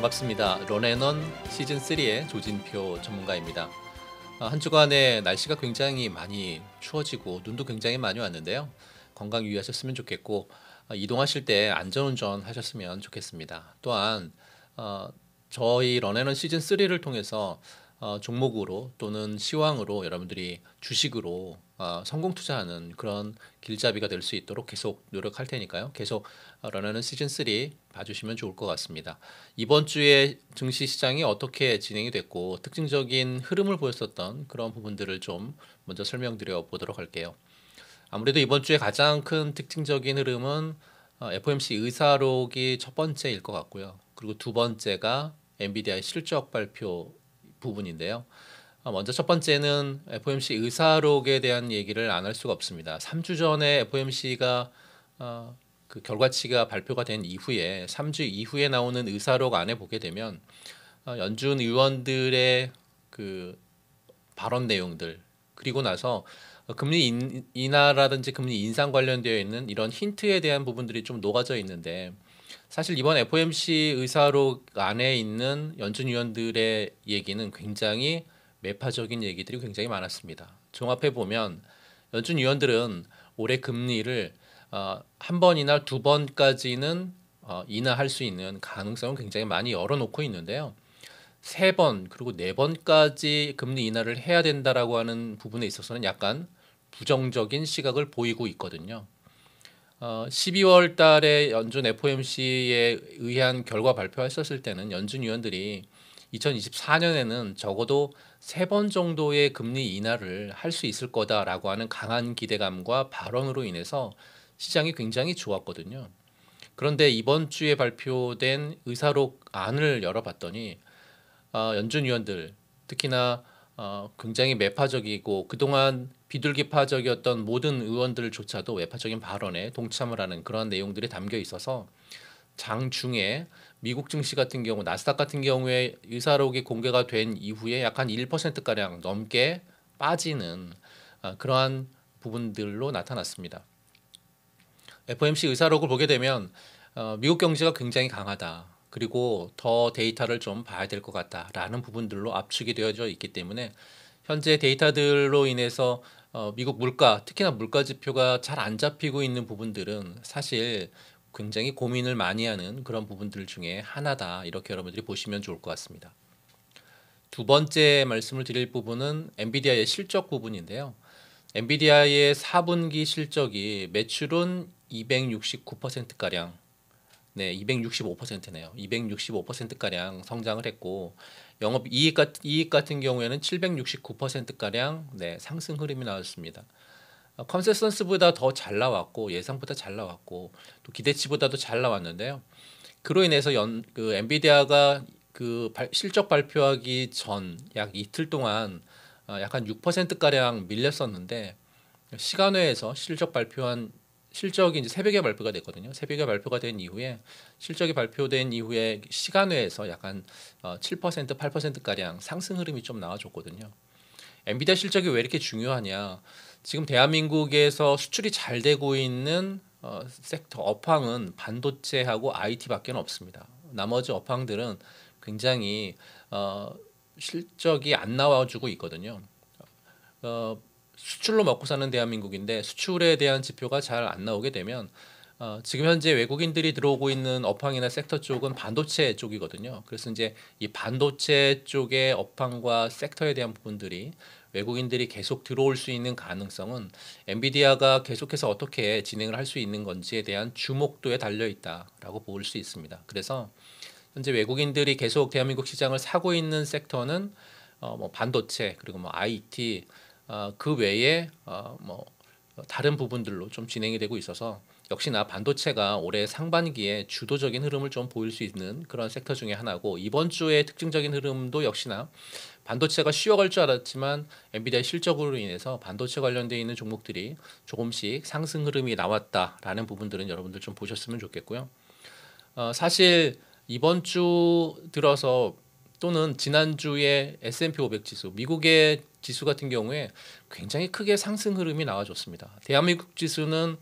반갑습니다. 런 앤 런 시즌3의 조진표 전문가입니다. 한 주간에 날씨가 굉장히 많이 추워지고 눈도 굉장히 많이 왔는데요. 건강 유의하셨으면 좋겠고 이동하실 때 안전운전 하셨으면 좋겠습니다. 또한 저희 런 앤 런 시즌3를 통해서 종목으로 또는 시황으로 여러분들이 주식으로 성공 투자하는 그런 길잡이가 될 수 있도록 계속 노력할 테니까요. 계속 런 앤 런 시즌3 봐주시면 좋을 것 같습니다. 이번 주에 증시시장이 어떻게 진행이 됐고 특징적인 흐름을 보였었던 그런 부분들을 좀 먼저 설명드려 보도록 할게요. 아무래도 이번 주에 가장 큰 특징적인 흐름은 FOMC 의사록이 첫 번째일 것 같고요. 그리고 두 번째가 엔비디아의 실적 발표 부분인데요. 먼저 첫 번째는 FOMC 의사록에 대한 얘기를 안 할 수가 없습니다. 3주 전에 FOMC가 그 결과치가 발표가 된 이후에 3주 이후에 나오는 의사록 안에 보게 되면 연준 의원들의 그 발언 내용들 그리고 나서 금리 인하라든지 금리 인상 관련되어 있는 이런 힌트에 대한 부분들이 좀 녹아져 있는데 사실 이번 FOMC 의사록 안에 있는 연준 위원들의 얘기는 굉장히 매파적인 얘기들이 굉장히 많았습니다. 종합해 보면 연준 위원들은 올해 금리를 한 번이나 두 번까지는 인하할 수 있는 가능성은 굉장히 많이 열어놓고 있는데요. 세 번 그리고 네 번까지 금리 인하를 해야 된다라고 하는 부분에 있어서는 약간 부정적인 시각을 보이고 있거든요. 12월 달에 연준 FOMC에 의한 결과 발표했었을 때는 연준 위원들이 2024년에는 적어도 3번 정도의 금리 인하를 할 수 있을 거다라고 하는 강한 기대감과 발언으로 인해서 시장이 굉장히 좋았거든요. 그런데 이번 주에 발표된 의사록 안을 열어봤더니 연준 위원들 특히나 굉장히 매파적이고 그동안 비둘기파적이었던 모든 의원들조차도 외파적인 발언에 동참을 하는 그런 내용들이 담겨 있어서 장중에 미국 증시 같은 경우 나스닥 같은 경우에 의사록이 공개가 된 이후에 약간 1%가량 넘게 빠지는 그러한 부분들로 나타났습니다. FOMC 의사록을 보게 되면 미국 경제가 굉장히 강하다. 그리고 더 데이터를 좀 봐야 될 것 같다라는 부분들로 압축이 되어져 있기 때문에 현재 데이터들로 인해서 미국 물가, 특히나 물가 지표가 잘 안 잡히고 있는 부분들은 사실 굉장히 고민을 많이 하는 그런 부분들 중에 하나다. 이렇게 여러분들이 보시면 좋을 것 같습니다. 두 번째 말씀을 드릴 부분은 엔비디아의 실적 부분인데요. 엔비디아의 4분기 실적이 매출은 269%가량, 265%네요. 265%가량 성장을 했고 영업이익 같은 경우에는 769%가량 상승 흐름이 나왔습니다. 컨센서스보다 더 잘 나왔고 예상보다 잘 나왔고 또 기대치보다도 잘 나왔는데요. 그로 인해서 엔비디아가 실적 발표하기 전 약 이틀 동안 약간 6%가량 밀렸었는데 시간외에서 실적이 이제 새벽에 발표가 됐거든요. 새벽에 발표가 된 이후에 실적이 발표된 이후에 시간외에서 약간 7%, 8%가량 상승 흐름이 좀 나와줬거든요. 엔비디아 실적이 왜 이렇게 중요하냐. 지금 대한민국에서 수출이 잘 되고 있는 섹터 업황은 반도체하고 IT밖에 없습니다. 나머지 업황들은 굉장히 실적이 안 나와주고 있거든요. 수출로 먹고 사는 대한민국인데 수출에 대한 지표가 잘 안 나오게 되면 지금 현재 외국인들이 들어오고 있는 업황이나 섹터 쪽은 반도체 쪽이거든요. 그래서 이제 이 반도체 쪽의 업황과 섹터에 대한 부분들이 외국인들이 계속 들어올 수 있는 가능성은 엔비디아가 계속해서 어떻게 진행을 할 수 있는 건지에 대한 주목도에 달려있다라고 볼 수 있습니다. 그래서 현재 외국인들이 계속 대한민국 시장을 사고 있는 섹터는 반도체 그리고 IT 그 외에 다른 부분들로 좀 진행이 되고 있어서 역시나 반도체가 올해 상반기에 주도적인 흐름을 좀 보일 수 있는 그런 섹터 중에 하나고 이번 주의 특징적인 흐름도 역시나 반도체가 쉬어갈 줄 알았지만 엔비디아의 실적으로 인해서 반도체 관련되어 있는 종목들이 조금씩 상승 흐름이 나왔다라는 부분들은 여러분들 좀 보셨으면 좋겠고요. 사실 이번 주 들어서 또는 지난주에 S&P500 지수, 미국의 지수 같은 경우에 굉장히 크게 상승 흐름이 나와줬습니다. 대한민국 지수는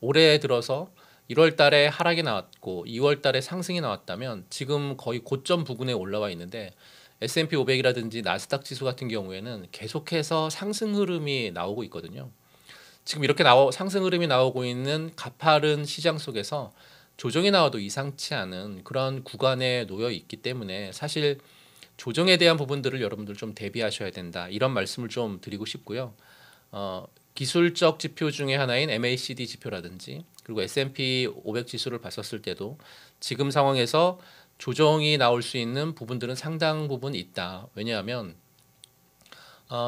올해 들어서 1월 달에 하락이 나왔고 2월 달에 상승이 나왔다면 지금 거의 고점 부근에 올라와 있는데 S&P500이라든지 나스닥 지수 같은 경우에는 계속해서 상승 흐름이 나오고 있거든요. 지금 이렇게 상승 흐름이 나오고 있는 가파른 시장 속에서 조정이 나와도 이상치 않은 그런 구간에 놓여 있기 때문에 사실 조정에 대한 부분들을 여러분들 좀 대비하셔야 된다, 이런 말씀을 좀 드리고 싶고요. 기술적 지표 중에 하나인 MACD 지표라든지 그리고 S&P 500 지수를 봤었을 때도 지금 상황에서 조정이 나올 수 있는 부분들은 상당 부분 있다. 왜냐하면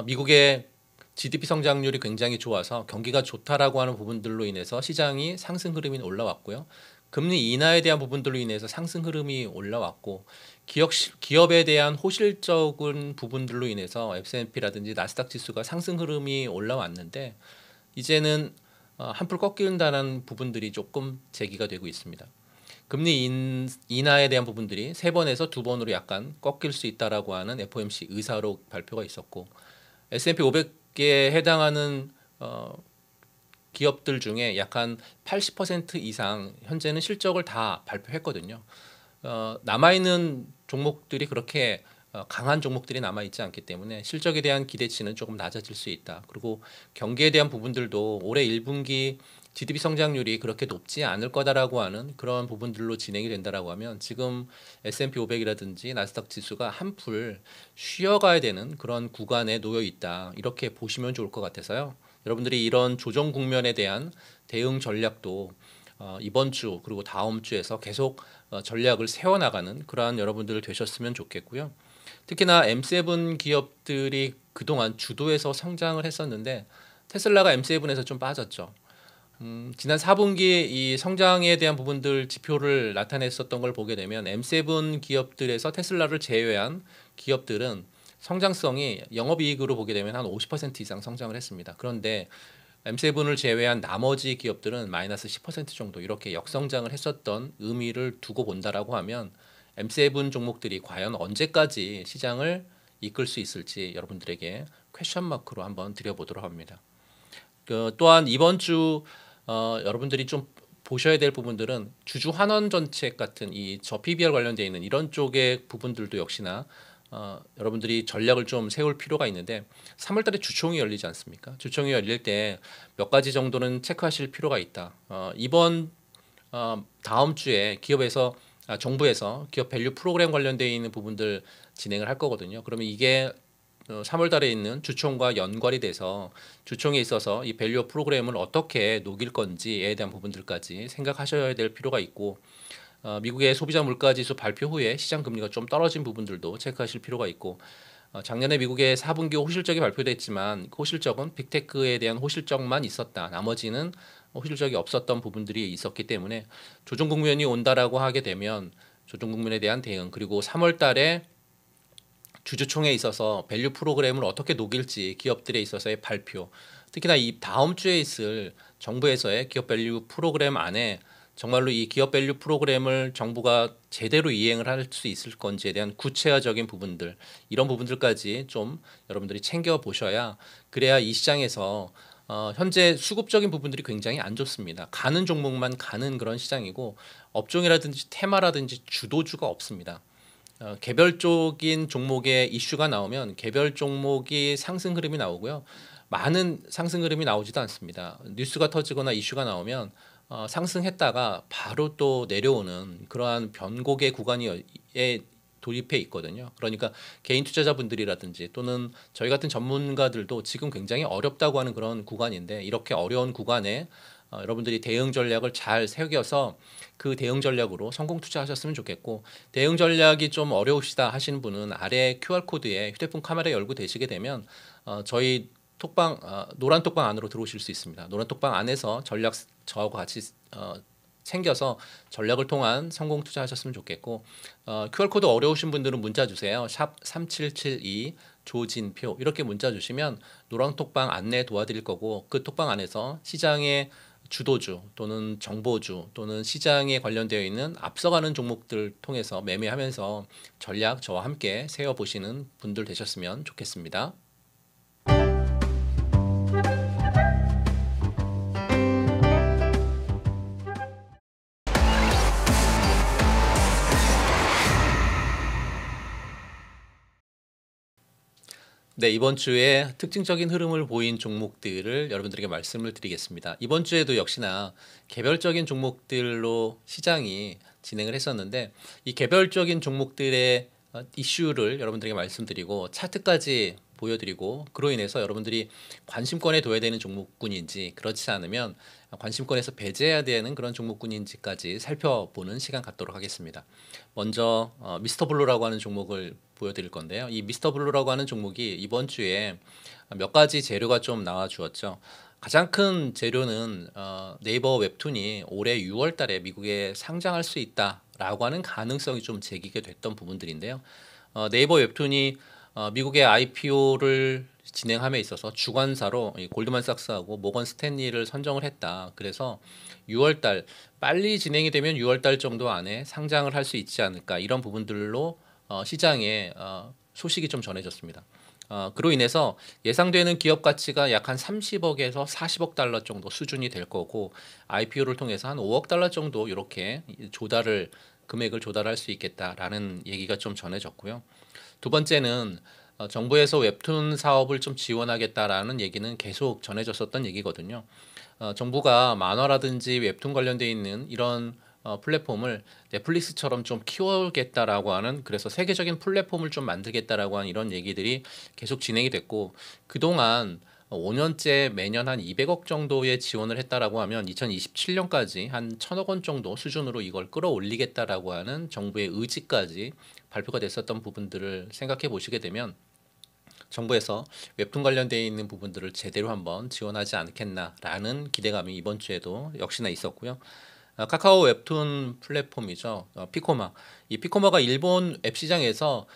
미국의 GDP 성장률이 굉장히 좋아서 경기가 좋다라고 하는 부분들로 인해서 시장이 상승 흐름이 올라왔고요. 금리 인하에 대한 부분들로 인해서 상승 흐름이 올라왔고 기업에 대한 호실적인 부분들로 인해서 S&P라든지 나스닥 지수가 상승 흐름이 올라왔는데 이제는 한풀 꺾인다는 부분들이 조금 제기가 되고 있습니다. 금리 인하에 대한 부분들이 3번에서 2번으로 약간 꺾일 수 있다라고 하는 FOMC 의사록 발표가 있었고 S&P 500에 해당하는 기업들 중에 약간 80% 이상 현재는 실적을 다 발표했거든요. 남아있는 종목들이 그렇게 강한 종목들이 남아있지 않기 때문에 실적에 대한 기대치는 조금 낮아질 수 있다. 그리고 경기에 대한 부분들도 올해 1분기 GDP 성장률이 그렇게 높지 않을 거다라고 하는 그런 부분들로 진행이 된다라고 하면 지금 S&P 500이라든지 나스닥 지수가 한풀 쉬어가야 되는 그런 구간에 놓여 있다, 이렇게 보시면 좋을 것 같아서요. 여러분들이 이런 조정 국면에 대한 대응 전략도 이번 주 그리고 다음 주에서 계속 전략을 세워나가는 그러한 여러분들 되셨으면 좋겠고요. 특히나 M7 기업들이 그동안 주도해서 성장을 했었는데 테슬라가 M7에서 좀 빠졌죠. 지난 4분기에 이 성장에 대한 부분들 지표를 나타냈었던 걸 보게 되면 M7 기업들에서 테슬라를 제외한 기업들은 성장성이 영업이익으로 보게 되면 한 50% 이상 성장을 했습니다. 그런데 M7을 제외한 나머지 기업들은 마이너스 10% 정도 이렇게 역성장을 했었던 의미를 두고 본다라고 하면 M7 종목들이 과연 언제까지 시장을 이끌 수 있을지 여러분들에게 퀘션 마크로 한번 드려보도록 합니다. 또한 이번 주 여러분들이 좀 보셔야 될 부분들은 주주 환원 정책 같은 이 저 PBR 관련되어 있는 이런 쪽의 부분들도 역시나 여러분들이 전략을 좀 세울 필요가 있는데 3월달에 주총이 열리지 않습니까? 주총이 열릴 때 몇 가지 정도는 체크하실 필요가 있다. 다음 주에 정부에서 기업 밸류 프로그램 관련되어 있는 부분들 진행을 할 거거든요. 그러면 이게 3월달에 있는 주총과 연관이 돼서 주총에 있어서 이 밸류 프로그램을 어떻게 녹일 건지에 대한 부분들까지 생각하셔야 될 필요가 있고 미국의 소비자 물가지수 발표 후에 시장 금리가 좀 떨어진 부분들도 체크하실 필요가 있고 작년에 미국의 4분기 호실적이 발표됐지만 호실적은 빅테크에 대한 호실적만 있었다. 나머지는 호실적이 없었던 부분들이 있었기 때문에 조정 국면이 온다라고 하게 되면 조정 국면에 대한 대응 그리고 3월 달에 주주총에 있어서 밸류 프로그램을 어떻게 녹일지 기업들에 있어서의 발표 특히나 이 다음 주에 있을 정부에서의 기업 밸류 프로그램 안에 정말로 이 기업 밸류 프로그램을 정부가 제대로 이행을 할 수 있을 건지에 대한 구체화적인 부분들 이런 부분들까지 좀 여러분들이 챙겨보셔야 그래야 이 시장에서 현재 수급적인 부분들이 굉장히 안 좋습니다. 가는 종목만 가는 그런 시장이고 업종이라든지 테마라든지 주도주가 없습니다. 개별적인 종목의 이슈가 나오면 개별 종목이 상승 흐름이 나오고요. 많은 상승 흐름이 나오지도 않습니다. 뉴스가 터지거나 이슈가 나오면 상승했다가 바로 또 내려오는 그러한 변곡의 구간에 돌입해 있거든요. 그러니까 개인 투자자분들이라든지 또는 저희 같은 전문가들도 지금 굉장히 어렵다고 하는 그런 구간인데 이렇게 어려운 구간에 여러분들이 대응 전략을 잘 새겨서 그 대응 전략으로 성공 투자하셨으면 좋겠고 대응 전략이 좀 어려우시다 하시는 분은 아래 QR코드에 휴대폰 카메라 열고 되시게 되면 저희 노란 톡방 안으로 들어오실 수 있습니다. 노란 톡방 안에서 전략 저하고 같이 챙겨서 전략을 통한 성공 투자하셨으면 좋겠고 QR코드 어려우신 분들은 문자 주세요. 샵 3772 조진표 이렇게 문자 주시면 노란 톡방 안내 도와드릴 거고 그 톡방 안에서 시장의 주도주 또는 정보주 또는 시장에 관련되어 있는 앞서가는 종목들 통해서 매매하면서 전략 저와 함께 세워보시는 분들 되셨으면 좋겠습니다. 네, 이번 주에 특징적인 흐름을 보인 종목들을 여러분들에게 말씀을 드리겠습니다. 이번 주에도 역시나 개별적인 종목들로 시장이 진행을 했었는데, 이 개별적인 종목들의 이슈를 여러분들에게 말씀드리고 차트까지 보여드리고, 그로 인해서 여러분들이 관심권에 둬야 되는 종목군인지, 그렇지 않으면 관심권에서 배제해야 되는 그런 종목군인지까지 살펴보는 시간 갖도록 하겠습니다. 먼저 미스터블루라고 하는 종목을 보여드릴 건데요. 이 미스터블루라고 하는 종목이 이번 주에 몇 가지 재료가 좀 나와주었죠. 가장 큰 재료는 네이버 웹툰이 올해 6월 달에 미국에 상장할 수 있다라고 하는 가능성이 좀 제기가 됐던 부분들인데요. 네이버 웹툰이 미국의 IPO를 진행함에 있어서 주관사로 골드만삭스하고 모건 스탠리를 선정을 했다. 그래서 6월달 빨리 진행이 되면 6월달 정도 안에 상장을 할 수 있지 않을까, 이런 부분들로 시장에 소식이 좀 전해졌습니다. 그로 인해서 예상되는 기업 가치가 약 한 30억에서 40억 달러 정도 수준이 될 거고, IPO를 통해서 한 5억 달러 정도 이렇게 금액을 조달할 수 있겠다라는 얘기가 좀 전해졌고요. 두 번째는 정부에서 웹툰 사업을 좀 지원하겠다라는 얘기는 계속 전해졌었던 얘기거든요. 정부가 만화라든지 웹툰 관련되어 있는 이런 플랫폼을 넷플릭스처럼 좀 키우겠다라고 하는, 그래서 세계적인 플랫폼을 좀 만들겠다라고 하는 이런 얘기들이 계속 진행이 됐고, 그동안 5년째 매년 한 200억 정도의 지원을 했다라고 하면 2027년까지 한 1000억 원 정도 수준으로 이걸 끌어올리겠다라고 하는 정부의 의지까지 발표가 됐었던 부분들을 생각해 보시게 되면, 정부에서 웹툰 관련되어 있는 부분들을 제대로 한번 지원하지 않겠나라는 기대감이 이번 주에도 역시나 있었고요. 카카오 웹툰 플랫폼이죠. 피코마. 이 피코마가 일본 앱 시장에서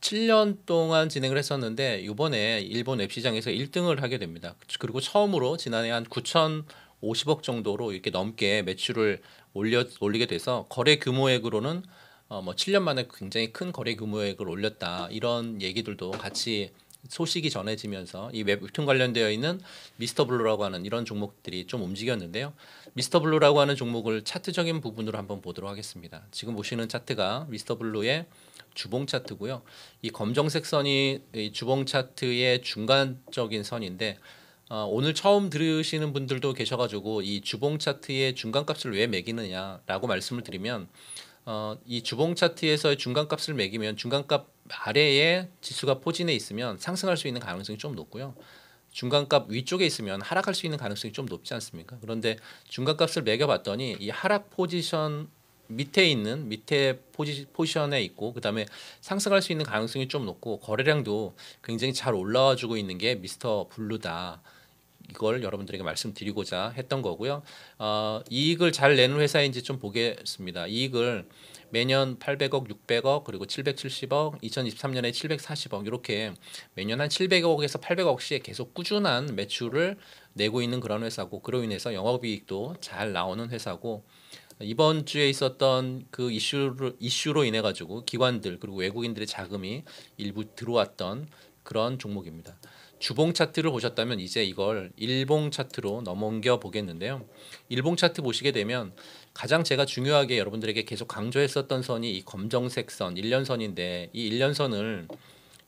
7년 동안 진행을 했었는데, 이번에 일본 앱 시장에서 1등을 하게 됩니다. 그리고 처음으로 지난해 한 9,050억 정도로 이렇게 넘게 매출을 올리게 돼서, 거래 규모액으로는 7년 만에 굉장히 큰 거래 규모액을 올렸다, 이런 얘기들도 같이 소식이 전해지면서 이 웹툰 관련되어 있는 미스터블루라고 하는 이런 종목들이 좀 움직였는데요. 미스터블루라고 하는 종목을 차트적인 부분으로 한번 보도록 하겠습니다. 지금 보시는 차트가 미스터블루의 주봉 차트고요. 이 검정색 선이 이 주봉 차트의 중간적인 선인데, 오늘 처음 들으시는 분들도 계셔가지고 이 주봉 차트의 중간값을 왜 매기느냐라고 말씀을 드리면, 이 주봉 차트에서의 중간값을 매기면 중간값 아래에 지수가 포진해 있으면 상승할 수 있는 가능성이 좀 높고요, 중간값 위쪽에 있으면 하락할 수 있는 가능성이 좀 높지 않습니까? 그런데 중간값을 매겨봤더니 이 하락 포지션 밑에 포지션에 있고, 그 다음에 상승할 수 있는 가능성이 좀 높고, 거래량도 굉장히 잘 올라와주고 있는 게 미스터 블루다, 이걸 여러분들에게 말씀드리고자 했던 거고요. 이익을 잘 내는 회사인지 좀 보겠습니다. 이익을 매년 800억, 600억, 그리고 770억, 2023년에 740억, 이렇게 매년 한 700억에서 800억씩 계속 꾸준한 매출을 내고 있는 그런 회사고, 그로 인해서 영업이익도 잘 나오는 회사고, 이번 주에 있었던 그 이슈로 인해 가지고 기관들, 그리고 외국인들의 자금이 일부 들어왔던 그런 종목입니다. 주봉 차트를 보셨다면 이제 이걸 일봉 차트로 넘겨 보겠는데요. 일봉 차트 보시게 되면 가장 제가 중요하게 여러분들에게 계속 강조했었던 선이 이 검정색 선, 1년선인데, 이 1년선을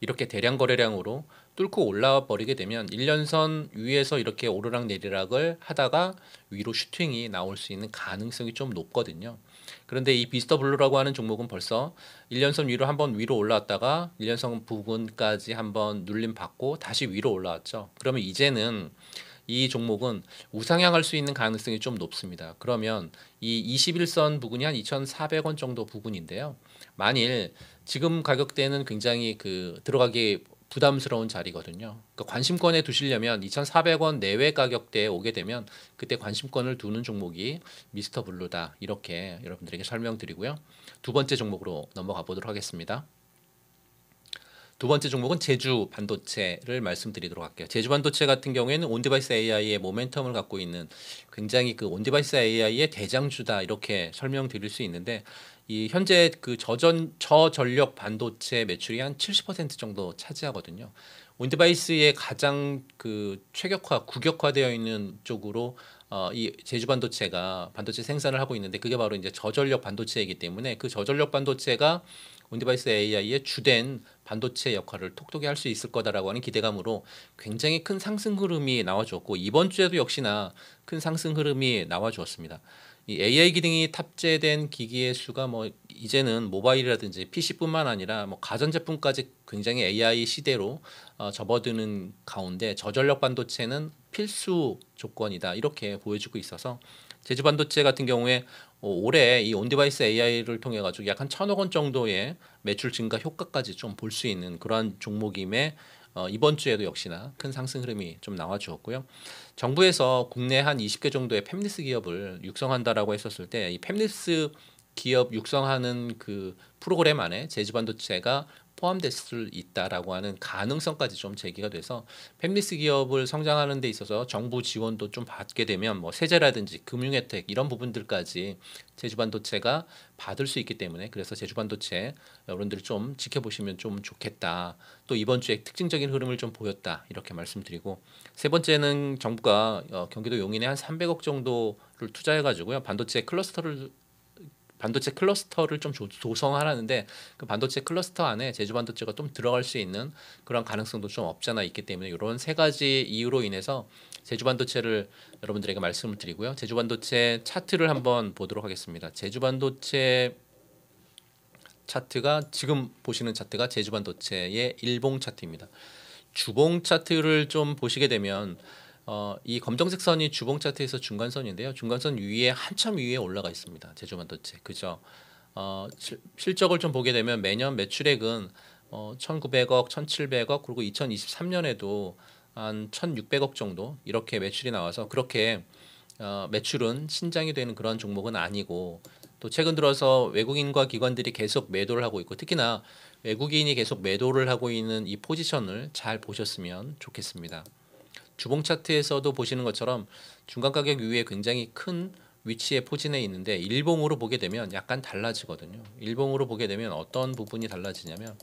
이렇게 대량 거래량으로 뚫고 올라와 버리게 되면 1년선 위에서 이렇게 오르락 내리락을 하다가 위로 슈팅이 나올 수 있는 가능성이 좀 높거든요. 그런데 이 미스터블루라고 하는 종목은 벌써 1년선 위로 한번 위로 올라왔다가 1년선 부근까지 한번 눌림 받고 다시 위로 올라왔죠. 그러면 이제는 이 종목은 우상향할 수 있는 가능성이 좀 높습니다. 그러면 이 21선 부근이 한 2,400원 정도 부근인데요, 만일 지금 가격대는 굉장히 들어가기 부담스러운 자리거든요. 그러니까 관심권에 두시려면 2,400원 내외 가격대에 오게 되면 그때 관심권을 두는 종목이 미스터블루다, 이렇게 여러분들에게 설명드리고요. 두 번째 종목으로 넘어가 보도록 하겠습니다. 두 번째 종목은 제주 반도체를 말씀드리도록 할게요. 제주 반도체 같은 경우에는 온디바이스 AI의 모멘텀을 갖고 있는, 굉장히 그 온디바이스 AI의 대장주다, 이렇게 설명드릴 수 있는데, 이 현재 그 저전력 반도체 매출이 한 70% 정도 차지하거든요. 온디바이스의 가장 그 구격화되어 있는 쪽으로 이 제주 반도체 생산을 하고 있는데, 그게 바로 이제 저전력 반도체이기 때문에 그 저전력 반도체가 온디바이스 AI의 주된 반도체 역할을 톡톡히 할 수 있을 거다라고 하는 기대감으로 굉장히 큰 상승 흐름이 나와주었고, 이번 주에도 역시나 큰 상승 흐름이 나와주었습니다. 이 AI 기능이 탑재된 기기의 수가 이제는 모바일이라든지 PC뿐만 아니라 가전제품까지 굉장히 AI 시대로 접어드는 가운데 저전력 반도체는 필수 조건이다 이렇게 보여주고 있어서, 제주 반도체 같은 경우에 올해 이 온디바이스 AI를 통해 가지고 약 한 1,000억 원 정도의 매출 증가 효과까지 좀 볼 수 있는 그러한 종목임에 이번 주에도 역시나 큰 상승 흐름이 좀 나와주었고요. 정부에서 국내 한 20개 정도의 팹리스 기업을 육성한다라고 했었을 때, 이 팹리스 기업 육성하는 그 프로그램 안에 제주 반도체가 포함될 수 있다라고 하는 가능성까지 좀 제기가 돼서, 팹리스 기업을 성장하는 데 있어서 정부 지원도 좀 받게 되면 세제라든지 금융 혜택 이런 부분들까지 제주 반도체가 받을 수 있기 때문에, 그래서 제주 반도체 여러분들이 좀 지켜보시면 좀 좋겠다, 또 이번 주에 특징적인 흐름을 좀 보였다 이렇게 말씀드리고, 세 번째는 정부가 경기도 용인에 한 300억 정도를 투자해 가지고요, 반도체 클러스터를 좀 조성하라는데, 그 반도체 클러스터 안에 제주 반도체가 좀 들어갈 수 있는 그런 가능성도 좀 없잖아 있기 때문에, 이런 세 가지 이유로 인해서 제주 반도체를 여러분들에게 말씀을 드리고요. 제주 반도체 차트를 한번 보도록 하겠습니다. 제주 반도체 차트가, 지금 보시는 차트가 제주 반도체의 일봉 차트입니다. 주봉 차트를 좀 보시게 되면 이 검정색 선이 주봉 차트에서 중간선인데요. 중간선 위에, 한참 위에 올라가 있습니다. 제주 반도체. 그죠? 실적을 좀 보게 되면 매년 매출액은 1,900억, 1,700억, 그리고 2023년에도 한 1,600억 정도 이렇게 매출이 나와서, 그렇게 매출은 신장이 되는 그런 종목은 아니고, 또 최근 들어서 외국인과 기관들이 계속 매도를 하고 있고, 특히나 외국인이 계속 매도를 하고 있는 이 포지션을 잘 보셨으면 좋겠습니다. 주봉 차트에서도 보시는 것처럼 중간 가격 위에 굉장히 큰 위치에 포진해 있는데, 일봉으로 보게 되면 약간 달라지거든요. 일봉으로 보게 되면 어떤 부분이 달라지냐면,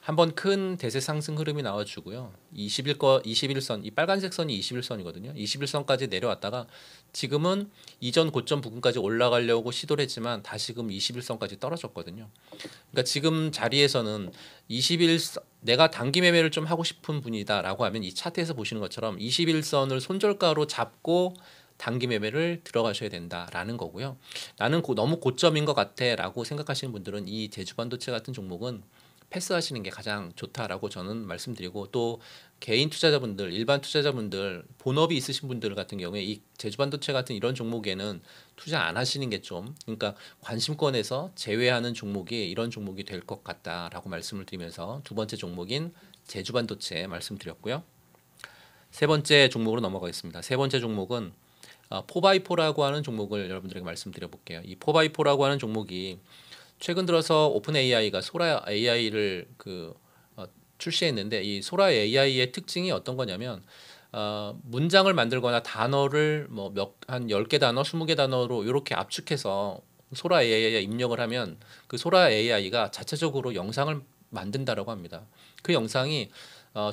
한번 큰 대세 상승 흐름이 나와주고요. 21선, 이 빨간색 선이 21선이거든요. 21선까지 내려왔다가 지금은 이전 고점 부근까지 올라가려고 시도를 했지만 다시금 21선까지 떨어졌거든요. 그러니까 지금 자리에서는 21선, 내가 단기 매매를 좀 하고 싶은 분이다라고 하면 이 차트에서 보시는 것처럼 21선을 손절가로 잡고 단기 매매를 들어가셔야 된다라는 거고요. 나는 너무 고점인 것 같아 라고 생각하시는 분들은 이 제주 반도체 같은 종목은 패스하시는 게 가장 좋다라고 저는 말씀드리고, 또 개인 투자자분들, 일반 투자자분들, 본업이 있으신 분들 같은 경우에 이 제주 반도체 같은 이런 종목에는 투자 안 하시는 게 좀, 그러니까 관심권에서 제외하는 종목이 이런 종목이 될 것 같다라고 말씀을 드리면서 두 번째 종목인 제주 반도체 말씀드렸고요. 세 번째 종목으로 넘어가겠습니다. 세 번째 종목은 포바이포라고 하는 종목을 여러분들에게 말씀드려볼게요. 이 포바이포라고 하는 종목이 최근 들어서 오픈 AI가 소라 AI를 출시했는데, 이 소라 AI의 특징이 어떤 거냐면 문장을 만들거나 단어를 한 10개 단어, 20개 단어로 이렇게 압축해서 소라 AI에 입력을 하면 그 소라 AI가 자체적으로 영상을 만든다라고 합니다. 그 영상이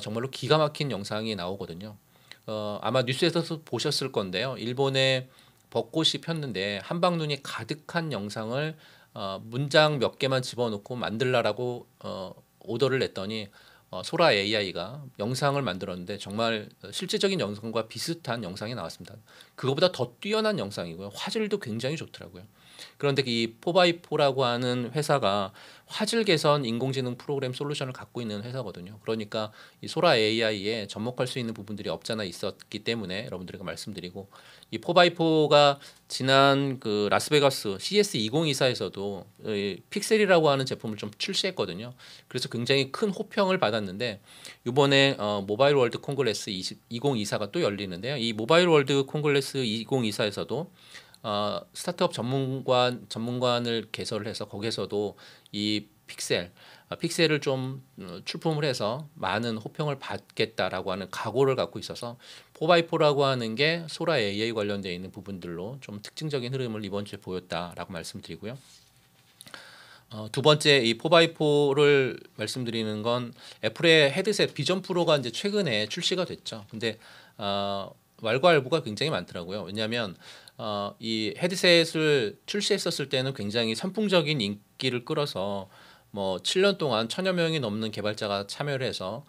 정말로 기가 막힌 영상이 나오거든요. 아마 뉴스에서도 보셨을 건데요. 일본에 벚꽃이 폈는데 한방눈이 가득한 영상을 문장 몇 개만 집어넣고 만들라라고 오더를 냈더니 소라 AI가 영상을 만들었는데 정말 실제적인 영상과 비슷한 영상이 나왔습니다. 그거보다 더 뛰어난 영상이고요. 화질도 굉장히 좋더라고요. 그런데 이 포바이포라고 하는 회사가 화질 개선 인공지능 프로그램 솔루션을 갖고 있는 회사거든요. 그러니까 이 소라 AI에 접목할 수 있는 부분들이 없잖아 있었기 때문에 여러분들에게 말씀드리고, 이 포바이포가 지난 그 라스베가스 CS 2024에서도 픽셀이라고 하는 제품을 좀 출시했거든요. 그래서 굉장히 큰 호평을 받았는데, 이번에 모바일 월드 콩그레스 2024가 또 열리는데요. 이 모바일 월드 콩그레스 2024에서도 스타트업 전문관을 개설을 해서 거기에서도 이 픽셀을 좀 출품을 해서 많은 호평을 받겠다라고 하는 각오를 갖고 있어서, 4x4라고 하는 게 소라 AI 관련되어 있는 부분들로 좀 특징적인 흐름을 이번 주에 보였다라고 말씀드리고요. 두 번째 이 4x4를 말씀드리는 건 애플의 헤드셋 비전 프로가 이제 최근에 출시가 됐죠. 근데 왈가왈부가 굉장히 많더라고요. 왜냐하면 이 헤드셋을 출시했었을 때는 굉장히 선풍적인 인기를 끌어서 뭐 7년 동안 1000여 명이 넘는 개발자가 참여를 해서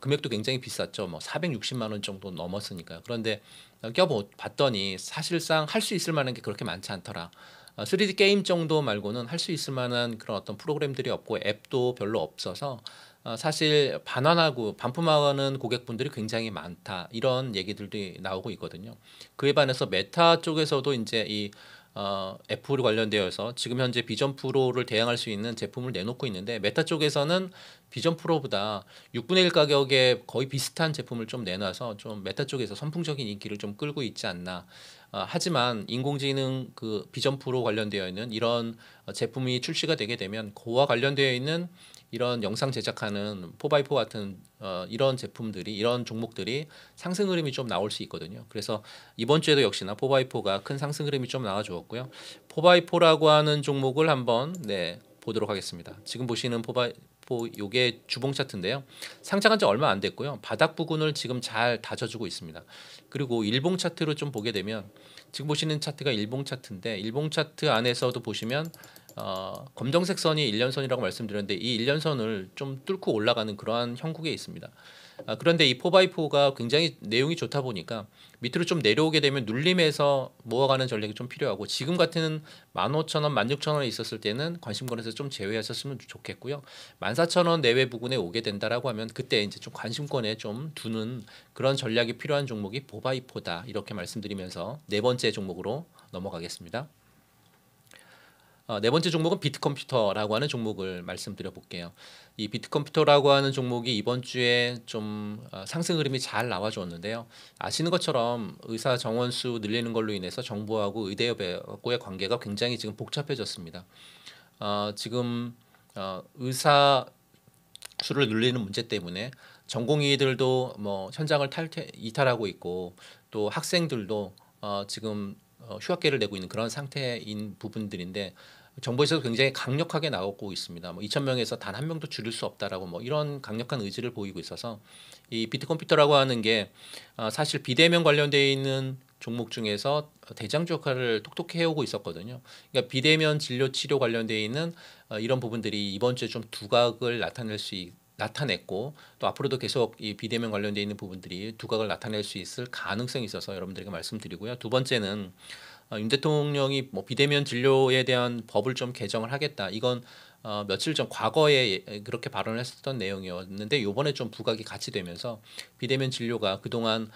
금액도 굉장히 비쌌죠. 뭐 460만 원 정도 넘었으니까요. 그런데 껴봤더니 사실상 할 수 있을 만한 게 그렇게 많지 않더라. 3D 게임 정도 말고는 할 수 있을 만한 그런 어떤 프로그램들이 없고 앱도 별로 없어서 사실 반환하고 반품하는 고객분들이 굉장히 많다. 이런 얘기들이 나오고 있거든요. 그에 반해서 메타 쪽에서도 이제 이 애플 관련되어서 지금 현재 비전 프로를 대항할 수 있는 제품을 내놓고 있는데 메타 쪽에서는 비전 프로보다 6분의 1 가격에 거의 비슷한 제품을 좀 내놔서 좀 메타 쪽에서 선풍적인 인기를 좀 끌고 있지 않나. 하지만 인공지능 그 비전 프로 관련되어 있는 이런 제품이 출시가 되게 되면 그와 관련되어 있는 이런 영상 제작하는 포바이포 같은 이런 제품들이 이런 종목들이 상승 흐름이 좀 나올 수 있거든요. 그래서 이번 주에도 역시나 포바이포가 큰 상승 흐름이 좀 나와주었고요. 포바이포라고 하는 종목을 한번 보도록 하겠습니다. 지금 보시는 포바이포 요게 주봉 차트인데요. 상장한 지 얼마 안 됐고요. 바닥 부근을 지금 잘 다져주고 있습니다. 그리고 일봉 차트로 좀 보게 되면 지금 보시는 차트가 일봉 차트인데 일봉 차트 안에서도 보시면 검정색 선이 1년선이라고 말씀드렸는데 이 1년선을 좀 뚫고 올라가는 그러한 형국에 있습니다. 그런데 이 4x4가 굉장히 내용이 좋다 보니까 밑으로 좀 내려오게 되면 눌림에서 모아가는 전략이 좀 필요하고 지금 같은 15,000원, 16,000원에 있었을 때는 관심권에서 좀 제외하셨으면 좋겠고요. 14,000원 내외 부근에 오게 된다라고 하면 그때 이제 좀 관심권에 좀 두는 그런 전략이 필요한 종목이 4x4다 이렇게 말씀드리면서 네 번째 종목으로 넘어가겠습니다. 네 번째 종목은 비트컴퓨터라고 하는 종목을 말씀드려 볼게요. 이 비트컴퓨터라고 하는 종목이 이번 주에 좀 상승 흐름이 잘 나와줬는데요. 아시는 것처럼 의사 정원 수 늘리는 걸로 인해서 정부하고 의대협하고의 관계가 굉장히 지금 복잡해졌습니다. 지금 의사 수를 늘리는 문제 때문에 전공의들도 뭐 현장을 이탈하고 있고 또 학생들도 지금 휴학계를 내고 있는 그런 상태인 부분들인데 정부에서도 굉장히 강력하게 나오고 있습니다. 뭐 2,000명에서 단 한 명도 줄일 수 없다라고 뭐 이런 강력한 의지를 보이고 있어서 이 비트컴퓨터라고 하는 게 사실 비대면 관련돼 있는 종목 중에서 대장주 역할을 톡톡히 해오고 있었거든요. 그러니까 비대면 진료 치료 관련돼 있는 이런 부분들이 이번 주에 좀 두각을 나타냈고 또 앞으로도 계속 이 비대면 관련되어 있는 부분들이 두각을 나타낼 수 있을 가능성이 있어서 여러분들에게 말씀드리고요. 두 번째는 윤 대통령이 뭐 비대면 진료에 대한 법을 좀 개정을 하겠다. 이건 며칠 전 과거에 그렇게 발언을 했었던 내용이었는데 이번에 좀 부각이 같이 되면서 비대면 진료가 그동안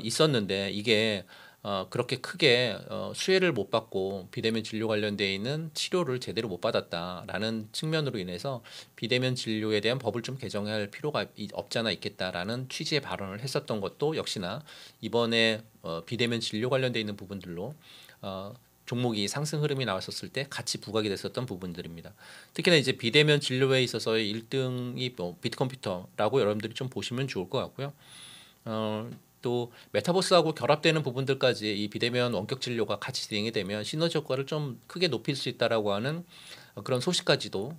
있었는데 이게 그렇게 크게 수혜를 못 받고 비대면 진료 관련되어 있는 치료를 제대로 못 받았다라는 측면으로 인해서 비대면 진료에 대한 법을 좀 개정할 필요가 없잖아 있겠다라는 취지의 발언을 했었던 것도 역시나 이번에 비대면 진료 관련되어 있는 부분들로 종목이 상승 흐름이 나왔었을 때 같이 부각이 됐었던 부분들입니다. 특히나 이제 비대면 진료에 있어서의 1등이 뭐 비트컴퓨터라고 여러분들이 좀 보시면 좋을 것 같고요. 또 메타버스하고 결합되는 부분들까지 이 비대면 원격 진료가 같이 진행이 되면 시너지 효과를 좀 크게 높일 수 있다라고 하는 그런 소식까지도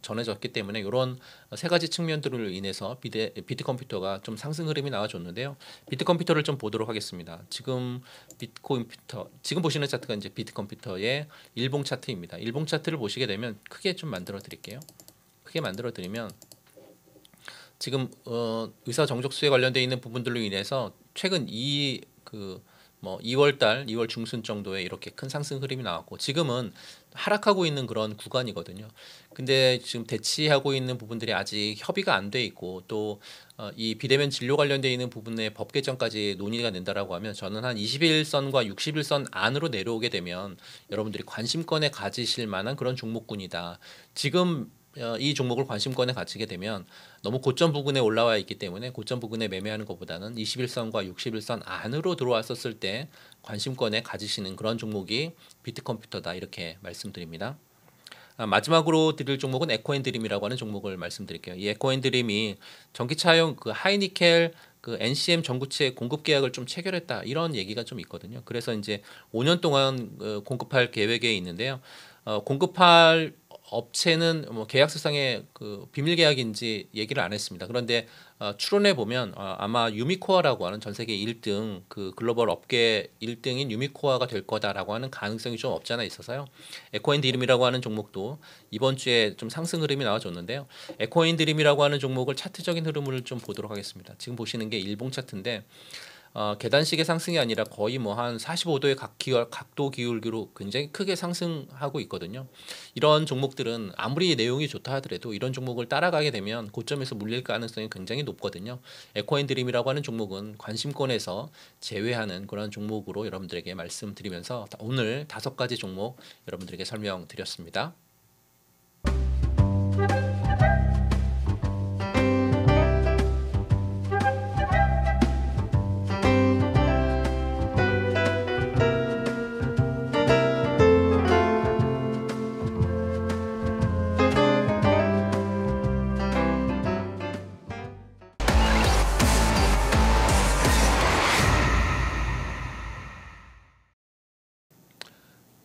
전해졌기 때문에 이런 세 가지 측면들을 인해서 비트컴퓨터가 좀 상승 흐름이 나와줬는데요. 비트컴퓨터를 좀 보도록 하겠습니다. 지금 지금 보시는 차트가 이제 비트컴퓨터의 일봉 차트입니다. 일봉 차트를 보시게 되면 크게 좀 만들어 드릴게요. 크게 만들어 드리면 지금 의사 정족수에 관련돼 있는 부분들로 인해서 최근 2월 중순 정도에 이렇게 큰 상승 흐름이 나왔고 지금은 하락하고 있는 그런 구간이거든요. 근데 지금 대치하고 있는 부분들이 아직 협의가 안 돼 있고 또 이 비대면 진료 관련돼 있는 부분의 법 개정까지 논의가 된다라고 하면 저는 한 21선과 60일선 안으로 내려오게 되면 여러분들이 관심권에 가지실 만한 그런 종목군이다. 지금 이 종목을 관심권에 갖추게 되면 너무 고점 부근에 올라와 있기 때문에 고점 부근에 매매하는 것보다는 21선과 61선 안으로 들어왔었을 때 관심권에 가지시는 그런 종목이 비트컴퓨터다 이렇게 말씀드립니다. 마지막으로 드릴 종목은 에코앤드림이라고 하는 종목을 말씀드릴게요. 이 에코앤드림이 전기차용 그 하이니켈 그 NCM 전구체 공급 계약을 좀 체결했다 이런 얘기가 좀 있거든요. 그래서 이제 5년 동안 공급할 계획에 있는데요. 공급할 업체는 뭐 계약서상의 그 비밀 계약인지 얘기를 안 했습니다. 그런데 추론해 보면 아마 유미코아라고 하는 전 세계 1등 그 글로벌 업계 1등인 유미코아가 될 거다라고 하는 가능성이 좀 없지 않아 있어서요. 에코앤드림이라고 하는 종목도 이번 주에 좀 상승 흐름이 나와줬는데요. 에코앤드림이라고 하는 종목을 차트적인 흐름을 좀 보도록 하겠습니다. 지금 보시는 게 일봉 차트인데 계단식의 상승이 아니라 거의 뭐 한 45도의 각도 기울기로 굉장히 크게 상승하고 있거든요. 이런 종목들은 아무리 내용이 좋다 하더라도 이런 종목을 따라가게 되면 고점에서 물릴 가능성이 굉장히 높거든요. 에코앤드림이라고 하는 종목은 관심권에서 제외하는 그런 종목으로 여러분들에게 말씀드리면서 오늘 5가지 종목 여러분들에게 설명드렸습니다.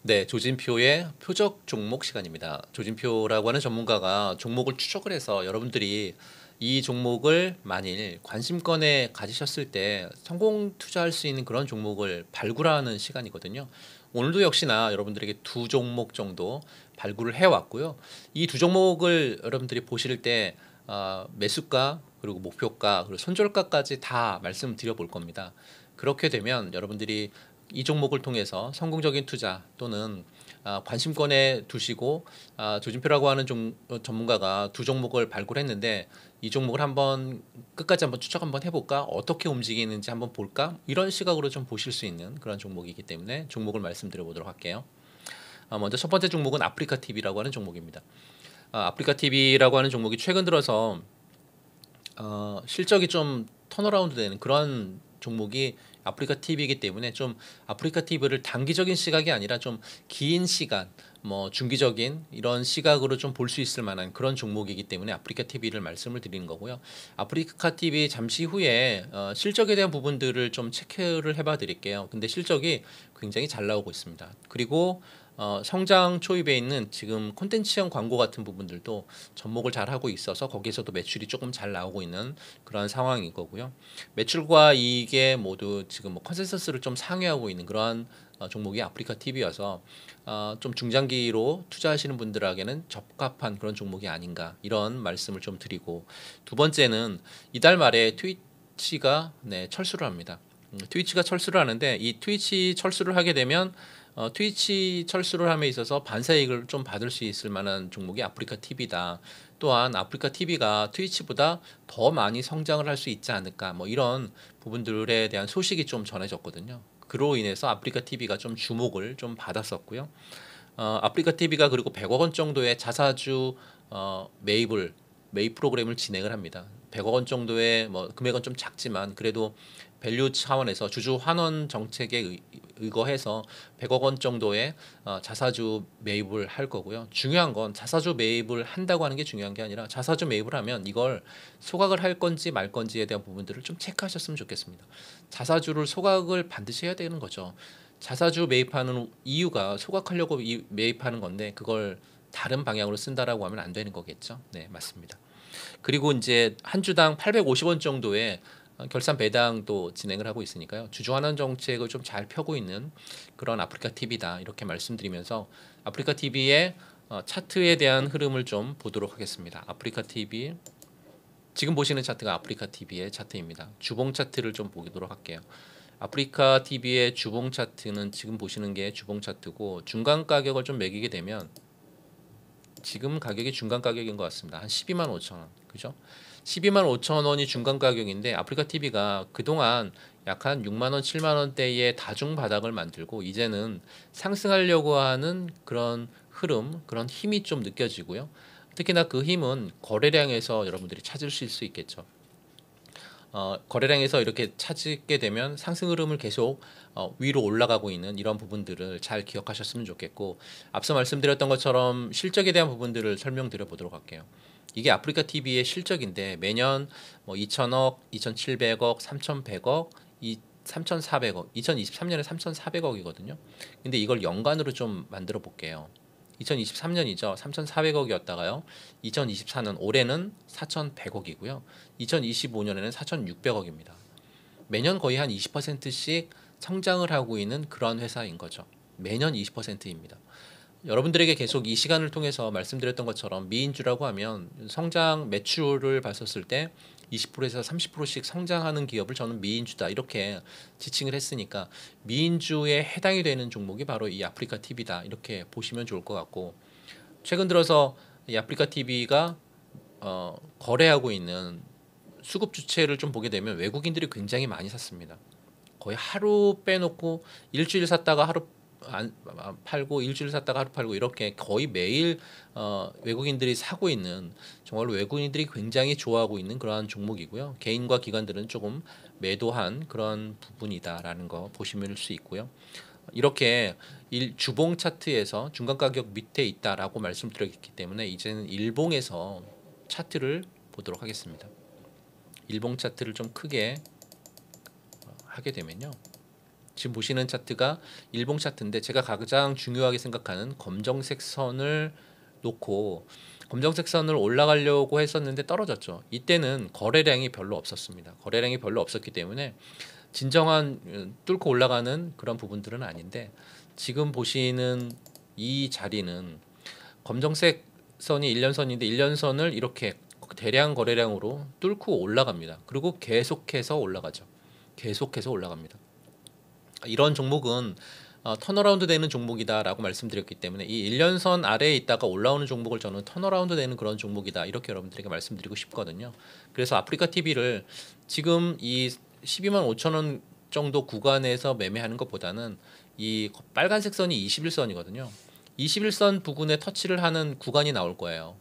네, 조진표의 표적 종목 시간입니다. 조진표라고 하는 전문가가 종목을 추적을 해서 여러분들이 이 종목을 만일 관심권에 가지셨을 때 성공 투자할 수 있는 그런 종목을 발굴하는 시간이거든요. 오늘도 역시나 여러분들에게 2 종목 정도 발굴을 해왔고요. 이 2 종목을 여러분들이 보실 때 매수가 그리고 목표가 그리고 손절가까지 다 말씀드려 볼 겁니다. 그렇게 되면 여러분들이 이 종목을 통해서 성공적인 투자 또는 관심권에 두시고 조진표라고 하는 전문가가 2 종목을 발굴했는데 이 종목을 한번 끝까지 한번 추적 한번 해볼까? 어떻게 움직이는지 한번 볼까? 이런 시각으로 좀 보실 수 있는 그런 종목이기 때문에 종목을 말씀드려보도록 할게요. 먼저 1번째 종목은 아프리카TV라고 하는 종목입니다. 아프리카TV라고 하는 종목이 최근 들어서 실적이 좀 턴어라운드 되는 그런 종목이 아프리카TV이기 때문에 좀 아프리카TV를 단기적인 시각이 아니라 좀 긴 시간, 뭐 중기적인 이런 시각으로 좀 볼 수 있을 만한 그런 종목이기 때문에 아프리카TV를 말씀을 드리는 거고요. 아프리카TV 잠시 후에 실적에 대한 부분들을 좀 체크를 해봐 드릴게요. 근데 실적이 굉장히 잘 나오고 있습니다. 그리고 성장 초입에 있는 지금 콘텐츠형 광고 같은 부분들도 접목을 잘 하고 있어서 거기에서도 매출이 조금 잘 나오고 있는 그런 상황인 거고요. 매출과 이익에 모두 지금 뭐 컨센서스를 좀 상회하고 있는 그러한 종목이 아프리카TV여서 좀 중장기로 투자하시는 분들에게는 적합한 그런 종목이 아닌가 이런 말씀을 좀 드리고, 2번째는 이달 말에 트위치가 철수를 합니다. 트위치가 철수를 하는데 이 트위치 철수를 하게 되면 트위치 철수를 함에 있어서 반사이익을 좀 받을 수 있을 만한 종목이 아프리카TV다. 또한 아프리카TV가 트위치보다 더 많이 성장을 할 수 있지 않을까, 뭐 이런 부분들에 대한 소식이 좀 전해졌거든요. 그로 인해서 아프리카TV가 좀 주목을 좀 받았었고요. 아프리카TV가 그리고 100억 원 정도의 자사주 매입 프로그램을 진행을 합니다. 100억 원 정도의 뭐 금액은 좀 작지만 그래도 밸류 차원에서 주주 환원 정책에 의거해서 100억 원 정도의 자사주 매입을 할 거고요. 중요한 건 자사주 매입을 한다고 하는 게 중요한 게 아니라 자사주 매입을 하면 이걸 소각을 할 건지 말 건지에 대한 부분들을 좀 체크하셨으면 좋겠습니다. 자사주를 소각을 반드시 해야 되는 거죠. 자사주 매입하는 이유가 소각하려고 매입하는 건데 그걸 다른 방향으로 쓴다라고 하면 안 되는 거겠죠. 네, 맞습니다. 그리고 이제 한 주당 850원 정도의 결산 배당도 진행을 하고 있으니까요. 주주 환원 정책을 좀 잘 펴고 있는 그런 아프리카TV다 이렇게 말씀드리면서 아프리카TV의 차트에 대한 흐름을 좀 보도록 하겠습니다. 아프리카TV 지금 보시는 차트가 아프리카TV의 차트입니다. 주봉 차트를 좀 보도록 할게요. 아프리카TV의 주봉 차트는 지금 보시는 게 주봉 차트고 중간 가격을 좀 매기게 되면 지금 가격이 중간 가격인 것 같습니다. 한 125,000원, 그죠? 125,000원이 중간 가격인데 아프리카TV가 그동안 약 한 6만원, 7만원대의 다중 바닥을 만들고 이제는 상승하려고 하는 그런 흐름, 그런 힘이 좀 느껴지고요. 특히나 그 힘은 거래량에서 여러분들이 찾으실 수 있겠죠. 거래량에서 이렇게 찾게 되면 상승 흐름을 계속 위로 올라가고 있는 이런 부분들을 잘 기억하셨으면 좋겠고, 앞서 말씀드렸던 것처럼 실적에 대한 부분들을 설명드려 보도록 할게요. 이게 아프리카TV의 실적인데 매년 뭐 2,000억, 2,700억, 3,100억, 3,400억, 2023년에 3,400억이거든요. 근데 이걸 연간으로 좀 만들어 볼게요. 2023년이죠. 3,400억이었다가요. 2024년 올해는 4,100억이고요. 2025년에는 4,600억입니다. 매년 거의 한 20%씩 성장을 하고 있는 그러한 회사인 거죠. 매년 20%입니다. 여러분들에게 계속 이 시간을 통해서 말씀드렸던 것처럼 미인주라고 하면 성장 매출을 봤었을 때 20%에서 30%씩 성장하는 기업을 저는 미인주다 이렇게 지칭을 했으니까 미인주에 해당이 되는 종목이 바로 이 아프리카TV다 이렇게 보시면 좋을 것 같고, 최근 들어서 이 아프리카TV가 거래하고 있는 수급 주체를 좀 보게 되면 외국인들이 굉장히 많이 샀습니다. 거의 하루 빼놓고 일주일 샀다가 하루 팔고 일주일 샀다가 하루 팔고 이렇게 거의 매일 외국인들이 사고 있는, 정말로 외국인들이 굉장히 좋아하고 있는 그러한 종목이고요. 개인과 기관들은 조금 매도한 그런 부분이다라는 거 보시면 수 있고요. 이렇게 주봉 차트에서 중간 가격 밑에 있다라고 말씀드렸기 때문에 이제는 일봉에서 차트를 보도록 하겠습니다. 일봉 차트를 좀 크게 하게 되면요. 지금 보시는 차트가 일봉 차트인데 제가 가장 중요하게 생각하는 검정색 선을 놓고 검정색 선을 올라가려고 했었는데 떨어졌죠. 이때는 거래량이 별로 없었습니다. 거래량이 별로 없었기 때문에 진정한 뚫고 올라가는 그런 부분들은 아닌데, 지금 보시는 이 자리는 검정색 선이 1년선인데 1년선을 이렇게 대량 거래량으로 뚫고 올라갑니다. 그리고 계속해서 올라가죠. 계속해서 올라갑니다. 이런 종목은 턴어라운드 되는 종목이다라고 말씀드렸기 때문에 이 1년선 아래에 있다가 올라오는 종목을 저는 턴어라운드 되는 그런 종목이다 이렇게 여러분들에게 말씀드리고 싶거든요. 그래서 아프리카TV를 지금 이 125,000원 정도 구간에서 매매하는 것보다는 이 빨간색 선이 21선이거든요. 21선 부근에 터치를 하는 구간이 나올 거예요.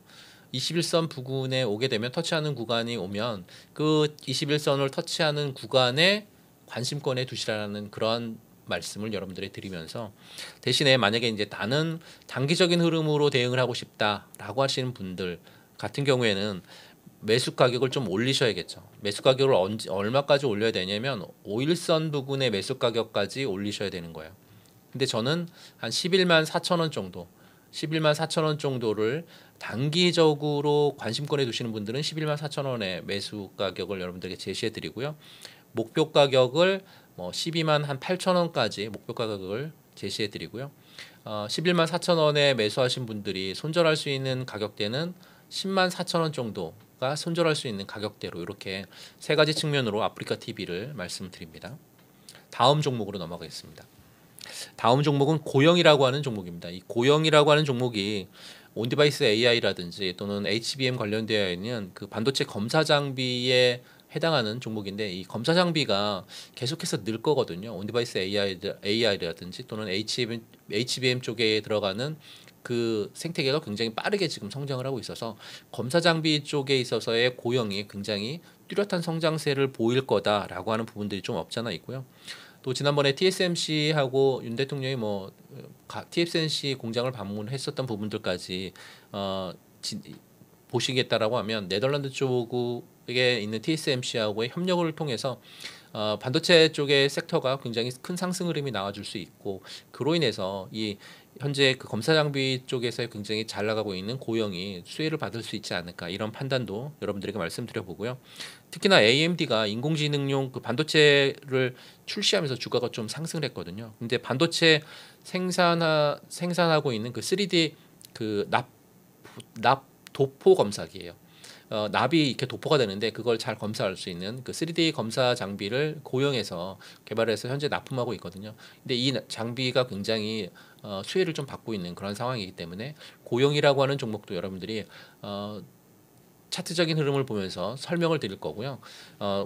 21선 부근에 오게 되면 터치하는 구간이 오면 그 21선을 터치하는 구간에 관심권에 두시라는 그런 말씀을 여러분들에게 드리면서, 대신에 만약에 이제 나는 단기적인 흐름으로 대응을 하고 싶다라고 하시는 분들 같은 경우에는 매수 가격을 좀 올리셔야겠죠. 매수 가격을 얼마까지 올려야 되냐면 5일선 부근의 매수 가격까지 올리셔야 되는 거예요. 근데 저는 한 114,000원 정도, 114,000원 정도를 단기적으로 관심권에 두시는 분들은 114,000원의 매수 가격을 여러분들에게 제시해 드리고요. 목표 가격을 128,000원까지 목표 가격을 제시해 드리고요. 114,000원에 매수하신 분들이 손절할 수 있는 가격대는 104,000원 정도가 손절할 수 있는 가격대로 이렇게 세 가지 측면으로 아프리카TV를 말씀드립니다. 다음 종목으로 넘어가겠습니다. 다음 종목은 고영이라고 하는 종목입니다. 이 고영이라고 하는 종목이 온디바이스 AI라든지 또는 HBM 관련되어 있는 그 반도체 검사 장비에 해당하는 종목인데, 이 검사 장비가 계속해서 늘 거거든요. 온디바이스 AI라든지 또는 HBM 쪽에 들어가는 그 생태계가 굉장히 빠르게 지금 성장을 하고 있어서 검사 장비 쪽에 있어서의 고영이 굉장히 뚜렷한 성장세를 보일 거다라고 하는 부분들이 좀 없잖아 있고요. 또 지난번에 TSMC하고 윤 대통령이 TSMC 공장을 방문했었던 부분들까지 보시겠다라고 하면 네덜란드 쪽에 있는 TSMC하고의 협력을 통해서 반도체 쪽의 섹터가 굉장히 큰 상승 흐름이 나와줄 수 있고, 그로 인해서 이 현재 그 검사 장비 쪽에서 굉장히 잘 나가고 있는 고영이 수혜를 받을 수 있지 않을까 이런 판단도 여러분들에게 말씀드려 보고요. 특히나 AMD가 인공지능용 그 반도체를 출시하면서 주가가 좀 상승을 했거든요. 근데 반도체 생산하고 있는 그 3D 그 납 도포 검사기예요. 납이 이렇게 도포가 되는데 그걸 잘 검사할 수 있는 그 3D 검사 장비를 고용해서 개발해서 현재 납품하고 있거든요. 근데 이 장비가 굉장히 수혜를 좀 받고 있는 그런 상황이기 때문에 고용이라고 하는 종목도 여러분들이 차트적인 흐름을 보면서 설명을 드릴 거고요.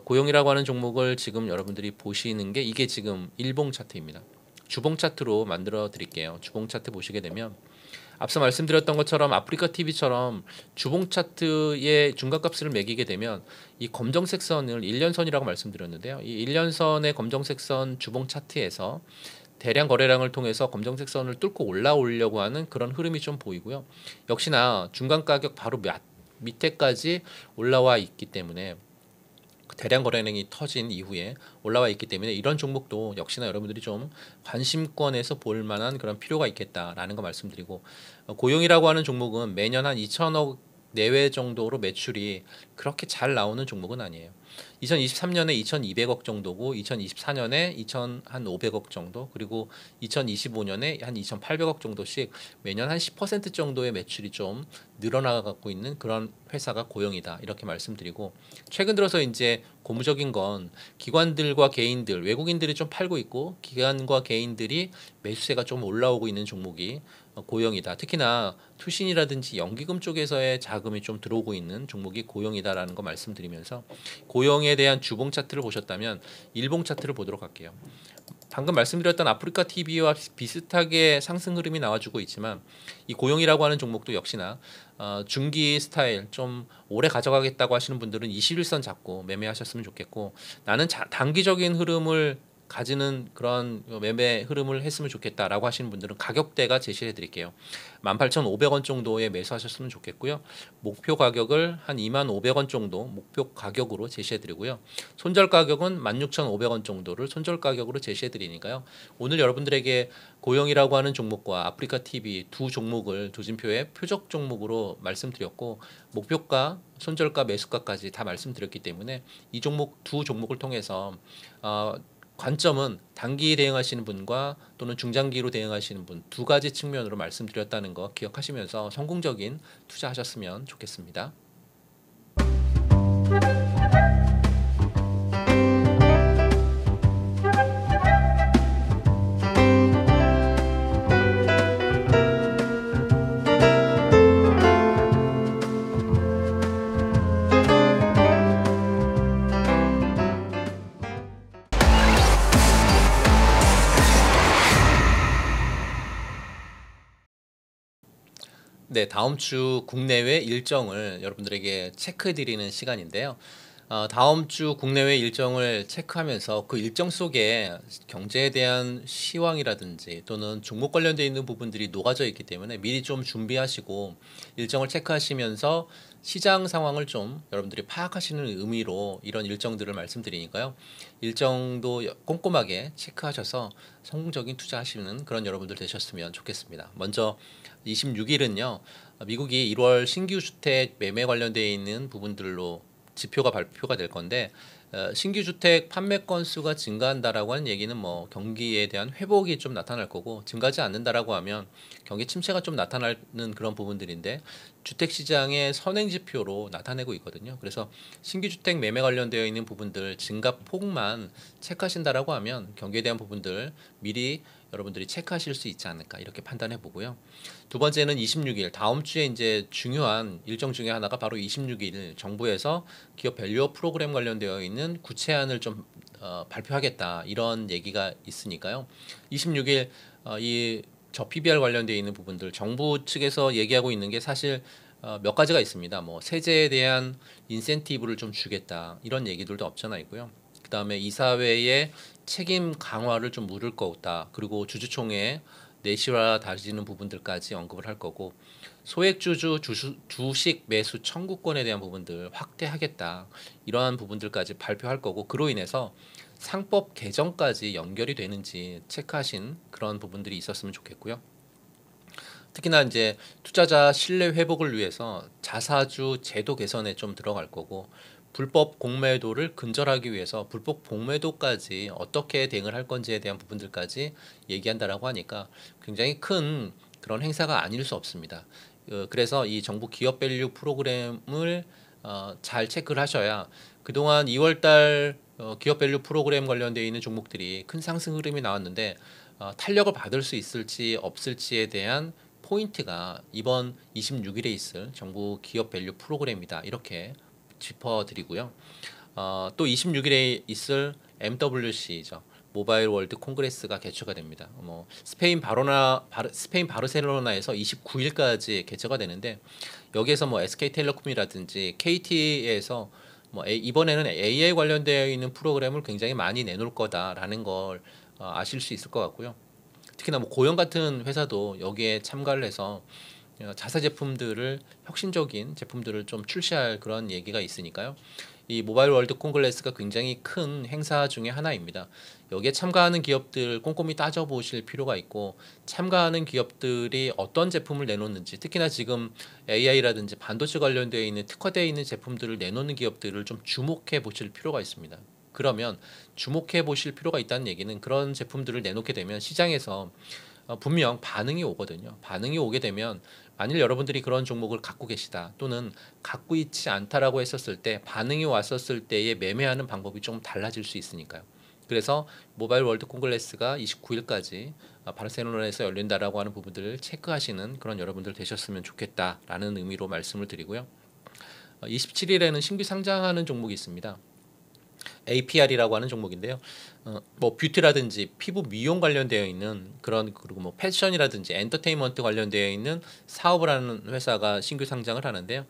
고용이라고 하는 종목을 지금 여러분들이 보시는 게 이게 지금 일봉 차트입니다. 주봉 차트로 만들어 드릴게요. 주봉 차트 보시게 되면 앞서 말씀드렸던 것처럼 아프리카TV처럼 주봉 차트의 중간값을 매기게 되면 이 검정색 선을 1년선이라고 말씀드렸는데요. 이 1년선의 검정색 선 주봉 차트에서 대량 거래량을 통해서 검정색 선을 뚫고 올라오려고 하는 그런 흐름이 좀 보이고요. 역시나 중간 가격 바로 밑에까지 올라와 있기 때문에 대량 거래량이 터진 이후에 올라와 있기 때문에 이런 종목도 역시나 여러분들이 좀 관심권에서 볼 만한 그런 필요가 있겠다라는 거 말씀드리고, 고용이라고 하는 종목은 매년 한 2,000억 내외 정도로 매출이 그렇게 잘 나오는 종목은 아니에요. 2023년에 2,200억 정도고 2024년에 2,500억 정도, 그리고 2025년에 한 2,800억 정도씩 매년 한 10% 정도의 매출이 좀 늘어나가고 있는 그런 회사가 고용이다, 이렇게 말씀드리고, 최근 들어서 이제 고무적인 건 기관들과 개인들, 외국인들이 좀 팔고 있고 기관과 개인들이 매수세가 좀 올라오고 있는 종목이 고용이다. 특히나 투신이라든지 연기금 쪽에서의 자금이 좀 들어오고 있는 종목이 고용이다라는 거 말씀드리면서, 고용에 대한 주봉 차트를 보셨다면 일봉 차트를 보도록 할게요. 방금 말씀드렸던 아프리카TV와 비슷하게 상승 흐름이 나와주고 있지만, 이 고용이라고 하는 종목도 역시나 중기 스타일 좀 오래 가져가겠다고 하시는 분들은 21선 잡고 매매하셨으면 좋겠고, 나는 단기적인 흐름을 가지는 그런 매매 흐름을 했으면 좋겠다라고 하시는 분들은 가격대가 제시해 드릴게요. 18,500원 정도에 매수하셨으면 좋겠고요. 목표 가격을 한 25,000원 정도 목표 가격으로 제시해 드리고요. 손절 가격은 16,500원 정도를 손절 가격으로 제시해 드리니까요. 오늘 여러분들에게 고영이라고 하는 종목과 아프리카TV 두 종목을 조진표의 표적 종목으로 말씀드렸고, 목표가, 손절가, 매수가까지 다 말씀드렸기 때문에 이 종목 두 종목을 통해서 관점은 단기 대응하시는 분과 또는 중장기로 대응하시는 분 두 가지 측면으로 말씀드렸다는 거 기억하시면서 성공적인 투자하셨으면 좋겠습니다. 네, 다음 주 국내외 일정을 여러분들에게 체크해드리는 시간인데요. 다음 주 국내외 일정을 체크하면서 그 일정 속에 경제에 대한 시황이라든지 또는 종목 관련되어 있는 부분들이 녹아져 있기 때문에 미리 좀 준비하시고 일정을 체크하시면서 시장 상황을 좀 여러분들이 파악하시는 의미로 이런 일정들을 말씀드리니까요. 일정도 꼼꼼하게 체크하셔서 성공적인 투자하시는 그런 여러분들 되셨으면 좋겠습니다. 먼저 26일은요. 미국이 1월 신규 주택 매매 관련되어 있는 부분들로 지표가 발표가 될 건데, 신규 주택 판매 건수가 증가한다라고 하는 얘기는 뭐 경기에 대한 회복이 좀 나타날 거고, 증가하지 않는다라고 하면 경기 침체가 좀 나타나는 그런 부분들인데 주택 시장의 선행 지표로 나타내고 있거든요. 그래서 신규 주택 매매 관련되어 있는 부분들 증가 폭만 체크하신다라고 하면 경기에 대한 부분들 미리 여러분들이 체크하실 수 있지 않을까, 이렇게 판단해 보고요. 두 번째는 26일, 다음 주에 이제 중요한 일정 중에 하나가 바로 26일 정부에서 기업 밸류업 프로그램 관련되어 있는 구체안을 좀 발표하겠다, 이런 얘기가 있으니까요. 26일 저 PBR 관련되어 있는 부분들 정부 측에서 얘기하고 있는 게 사실 몇 가지가 있습니다. 뭐 세제에 대한 인센티브를 좀 주겠다, 이런 얘기들도 없잖아 있고요. 그 다음에 이사회의 책임 강화를 좀 물을 거다. 그리고 주주총회 내실화 다지는 부분들까지 언급을 할 거고, 소액주주 주식 매수 청구권에 대한 부분들 확대하겠다, 이러한 부분들까지 발표할 거고, 그로 인해서 상법 개정까지 연결이 되는지 체크하신 그런 부분들이 있었으면 좋겠고요. 특히나 이제 투자자 신뢰 회복을 위해서 자사주 제도 개선에 좀 들어갈 거고, 불법 공매도를 근절하기 위해서 불법 공매도까지 어떻게 대응을 할 건지에 대한 부분들까지 얘기한다라고 하니까 굉장히 큰 그런 행사가 아닐 수 없습니다. 그래서 이 정부 기업 밸류 프로그램을 잘 체크를 하셔야, 그동안 2월달 기업 밸류 프로그램 관련되어 있는 종목들이 큰 상승 흐름이 나왔는데 탄력을 받을 수 있을지 없을지에 대한 포인트가 이번 26일에 있을 정부 기업 밸류 프로그램이다, 이렇게 짚어드리고요. 또 26일에 있을 MWC죠. 모바일 월드 콩그레스가 개최가 됩니다. 뭐 스페인 바르셀로나에서 29일까지 개최가 되는데, 여기에서 뭐 SK텔레콤이라든지 KT에서 뭐 이번에는 AI 관련되어 있는 프로그램을 굉장히 많이 내놓을 거다라는 걸 아실 수 있을 것 같고요. 특히나 뭐 고영 같은 회사도 여기에 참가를 해서 자사 제품들을, 혁신적인 제품들을 좀 출시할 그런 얘기가 있으니까요. 이 모바일 월드 콩그레스가 굉장히 큰 행사 중에 하나입니다. 여기에 참가하는 기업들 꼼꼼히 따져보실 필요가 있고, 참가하는 기업들이 어떤 제품을 내놓는지, 특히나 지금 AI라든지 반도체 관련되어 있는 특화되어 있는 제품들을 내놓는 기업들을 좀 주목해 보실 필요가 있습니다. 그러면 주목해 보실 필요가 있다는 얘기는 그런 제품들을 내놓게 되면 시장에서 분명 반응이 오거든요. 반응이 오게 되면 만일 여러분들이 그런 종목을 갖고 계시다 또는 갖고 있지 않다라고 했었을 때 반응이 왔었을 때에 매매하는 방법이 조금 달라질 수 있으니까요. 그래서 모바일 월드 콩글레스가 29일까지 바르셀로나에서 열린다라고 하는 부분들을 체크하시는 그런 여러분들 되셨으면 좋겠다라는 의미로 말씀을 드리고요. 27일에는 신규 상장하는 종목이 있습니다. APR이라고 하는 종목인데요. 뭐 뷰티라든지 피부 미용 관련되어 있는 그런, 그리고 뭐 패션이라든지 엔터테인먼트 관련되어 있는 사업을 하는 회사가 신규 상장을 하는데요.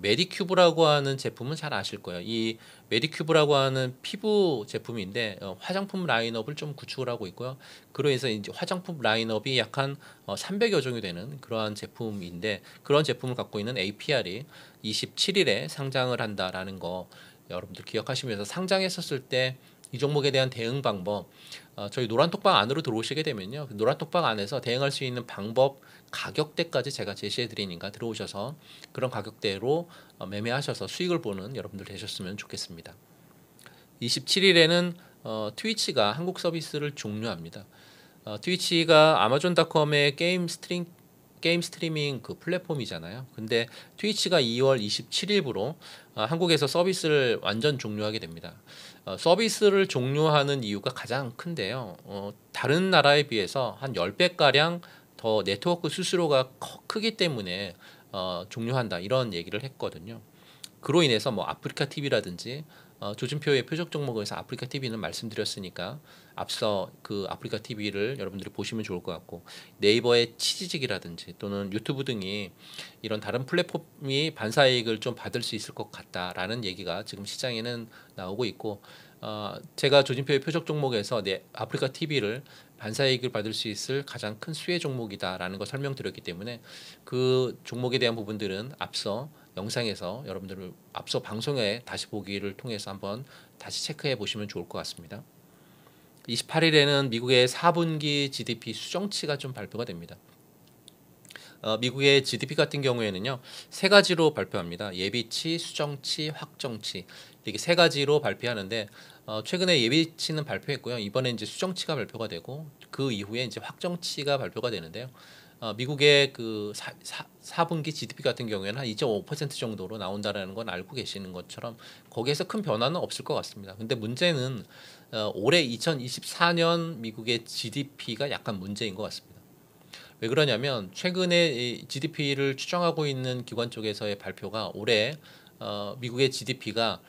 메디큐브라고 하는 제품은 잘 아실 거예요. 이 메디큐브라고 하는 피부 제품인데 화장품 라인업을 좀 구축을 하고 있고요. 그래서 이제 화장품 라인업이 약 한 300여 종이 되는 그러한 제품인데, 그런 제품을 갖고 있는 APR이 27일에 상장을 한다라는 거 여러분들 기억하시면서, 상장했었을 때 이 종목에 대한 대응 방법, 저희 노란 톡방 안으로 들어오시게 되면요, 노란 톡방 안에서 대응할 수 있는 방법, 가격대까지 제가 제시해드리니까 들어오셔서 그런 가격대로 매매하셔서 수익을 보는 여러분들 되셨으면 좋겠습니다. 27일에는 트위치가 한국 서비스를 종료합니다. 트위치가 아마존닷컴의 게임 스트리밍 그 플랫폼이잖아요. 근데 트위치가 2월 27일부로 한국에서 서비스를 완전 종료하게 됩니다. 서비스를 종료하는 이유가 가장 큰데요. 다른 나라에 비해서 한 10배가량 더 네트워크 수수료가 크기 때문에 종료한다 이런 얘기를 했거든요. 그로 인해서 뭐 아프리카TV라든지 조진표의 표적 종목에서 아프리카TV는 말씀드렸으니까 앞서 그 아프리카TV를 여러분들이 보시면 좋을 것 같고, 네이버의 치지직이라든지 또는 유튜브 등이 이런 다른 플랫폼이 반사이익을 좀 받을 수 있을 것 같다라는 얘기가 지금 시장에는 나오고 있고, 제가 조진표의 표적 종목에서 아프리카TV를 반사이익을 받을 수 있을 가장 큰 수혜 종목이다라는 걸 설명드렸기 때문에 그 종목에 대한 부분들은 앞서 영상에서 여러분들 앞서 방송에 다시 보기를 통해서 한번 다시 체크해 보시면 좋을 것 같습니다. 28일에는 미국의 4분기 GDP 수정치가 좀 발표가 됩니다. 미국의 GDP 같은 경우에는요, 세 가지로 발표합니다. 예비치, 수정치, 확정치, 이렇게 세 가지로 발표하는데, 최근에 예비치는 발표했고요. 이번에 이제 수정치가 발표가 되고, 그 이후에 이제 확정치가 발표가 되는데요. 미국의 그 4분기 GDP 같은 경우에는 한 2.5% 정도로 나온다라는 건 알고 계시는 것처럼 거기에서 큰 변화는 없을 것 같습니다. 근데 문제는 올해 2024년 미국의 GDP가 약간 문제인 것 같습니다. 왜 그러냐면 최근에 GDP를 추정하고 있는 기관 쪽에서의 발표가 올해 미국의 GDP가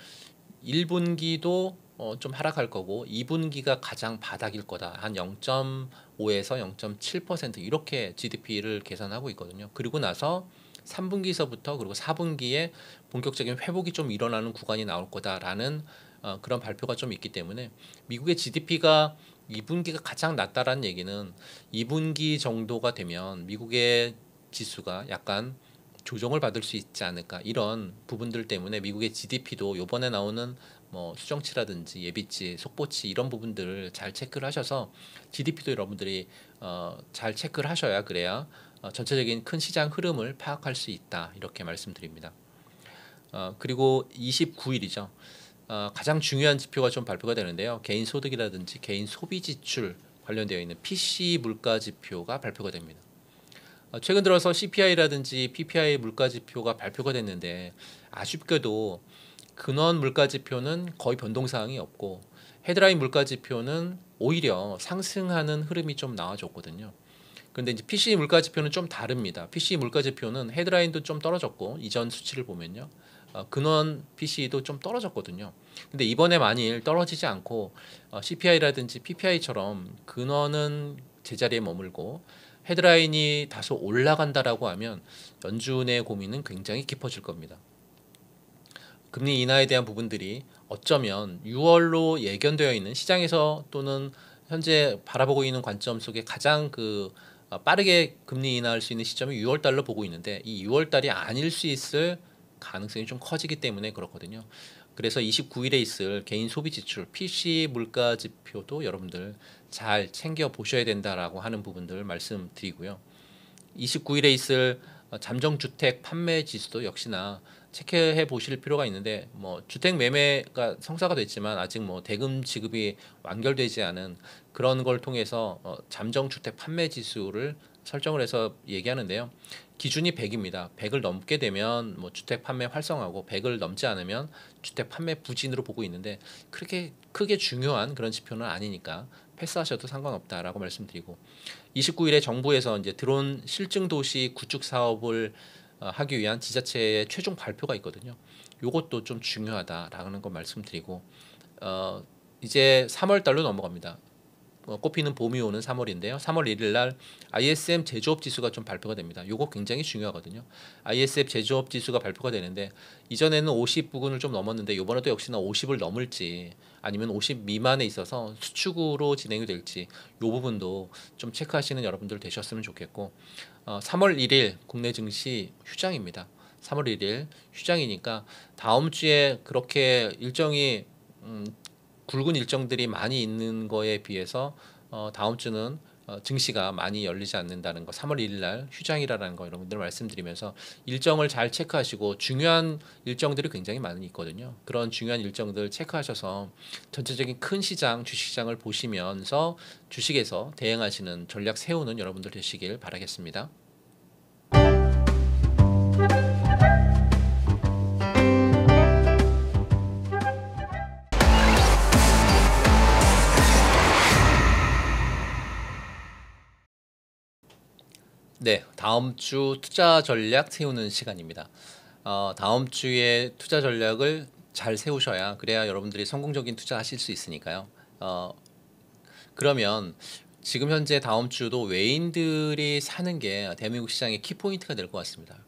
1분기도 좀 하락할 거고 2분기가 가장 바닥일 거다. 한 0.5에서 0.7% 이렇게 GDP를 계산하고 있거든요. 그리고 나서 3분기서부터 그리고 4분기에 본격적인 회복이 좀 일어나는 구간이 나올 거다라는 그런 발표가 좀 있기 때문에, 미국의 GDP가 2분기가 가장 낮다라는 얘기는 2분기 정도가 되면 미국의 지수가 약간 조정을 받을 수 있지 않을까, 이런 부분들 때문에 미국의 GDP도 요번에 나오는 뭐 수정치라든지 예비치, 속보치 이런 부분들을 잘 체크를 하셔서 GDP도 여러분들이 잘 체크를 하셔야, 그래야 전체적인 큰 시장 흐름을 파악할 수 있다 이렇게 말씀드립니다. 그리고 29일이죠. 가장 중요한 지표가 좀 발표가 되는데요. 개인 소득이라든지 개인 소비 지출 관련되어 있는 PC 물가 지표가 발표가 됩니다. 최근 들어서 CPI라든지 PPI 물가 지표가 발표가 됐는데, 아쉽게도 근원 물가 지표는 거의 변동사항이 없고 헤드라인 물가 지표는 오히려 상승하는 흐름이 좀 나와줬거든요. 그런데 이제 PC 물가 지표는 좀 다릅니다. PC 물가 지표는 헤드라인도 좀 떨어졌고 이전 수치를 보면요, 근원 PC도 좀 떨어졌거든요. 근데 이번에 만일 떨어지지 않고 CPI라든지 PPI처럼 근원은 제자리에 머물고 헤드라인이 다소 올라간다라고 하면 연준의 고민은 굉장히 깊어질 겁니다. 금리 인하에 대한 부분들이 어쩌면 6월로 예견되어 있는, 시장에서 또는 현재 바라보고 있는 관점 속에 가장 그 빠르게 금리 인하할 수 있는 시점이 6월달로 보고 있는데, 이 6월달이 아닐 수 있을 가능성이 좀 커지기 때문에 그렇거든요. 그래서 29일에 있을 개인 소비 지출, PC 물가 지표도 여러분들 잘 챙겨 보셔야 된다라고 하는 부분들 말씀드리고요. 29일에 있을 잠정 주택 판매 지수도 역시나 체크해 보실 필요가 있는데, 뭐 주택 매매가 성사가 됐지만 아직 뭐 대금 지급이 완결되지 않은 그런 걸 통해서 잠정 주택 판매 지수를 설정을 해서 얘기하는데요. 기준이 100입니다. 100을 넘게 되면 뭐 주택 판매 활성화고, 100을 넘지 않으면 주택 판매 부진으로 보고 있는데, 그렇게 크게 중요한 그런 지표는 아니니까 패스하셔도 상관없다라고 말씀드리고, 29일에 정부에서 이제 드론 실증 도시 구축 사업을 하기 위한 지자체의 최종 발표가 있거든요. 이것도 좀 중요하다라는 거 말씀드리고, 이제 3월 달로 넘어갑니다. 꽃피는 봄이 오는 3월인데요. 3월 1일 날 ISM 제조업 지수가 좀 발표가 됩니다. 요거 굉장히 중요하거든요. ISM 제조업 지수가 발표가 되는데, 이전에는 50 부근을 좀 넘었는데 요번에도 역시나 50을 넘을지 아니면 50 미만에 있어서 수축으로 진행이 될지 요 부분도 좀 체크하시는 여러분들 되셨으면 좋겠고, 3월 1일 국내 증시 휴장입니다. 3월 1일 휴장이니까 다음 주에 그렇게 일정이 굵은 일정들이 많이 있는 거에 비해서 다음 주는 증시가 많이 열리지 않는다는 거, 3월 1일 날 휴장이라는 거 여러분들 말씀드리면서 일정을 잘 체크하시고, 중요한 일정들이 굉장히 많이 있거든요. 그런 중요한 일정들 체크하셔서 전체적인 큰 시장, 주식시장을 보시면서 주식에서 대응하시는 전략 세우는 여러분들 되시길 바라겠습니다. 네, 다음 주 투자 전략 세우는 시간입니다. 다음 주에 투자 전략을 잘 세우셔야, 그래야 여러분들이 성공적인 투자하실 수 있으니까요. 그러면 지금 현재 다음 주도 외인들이 사는 게 대한민국 시장의 키포인트가 될 것 같습니다.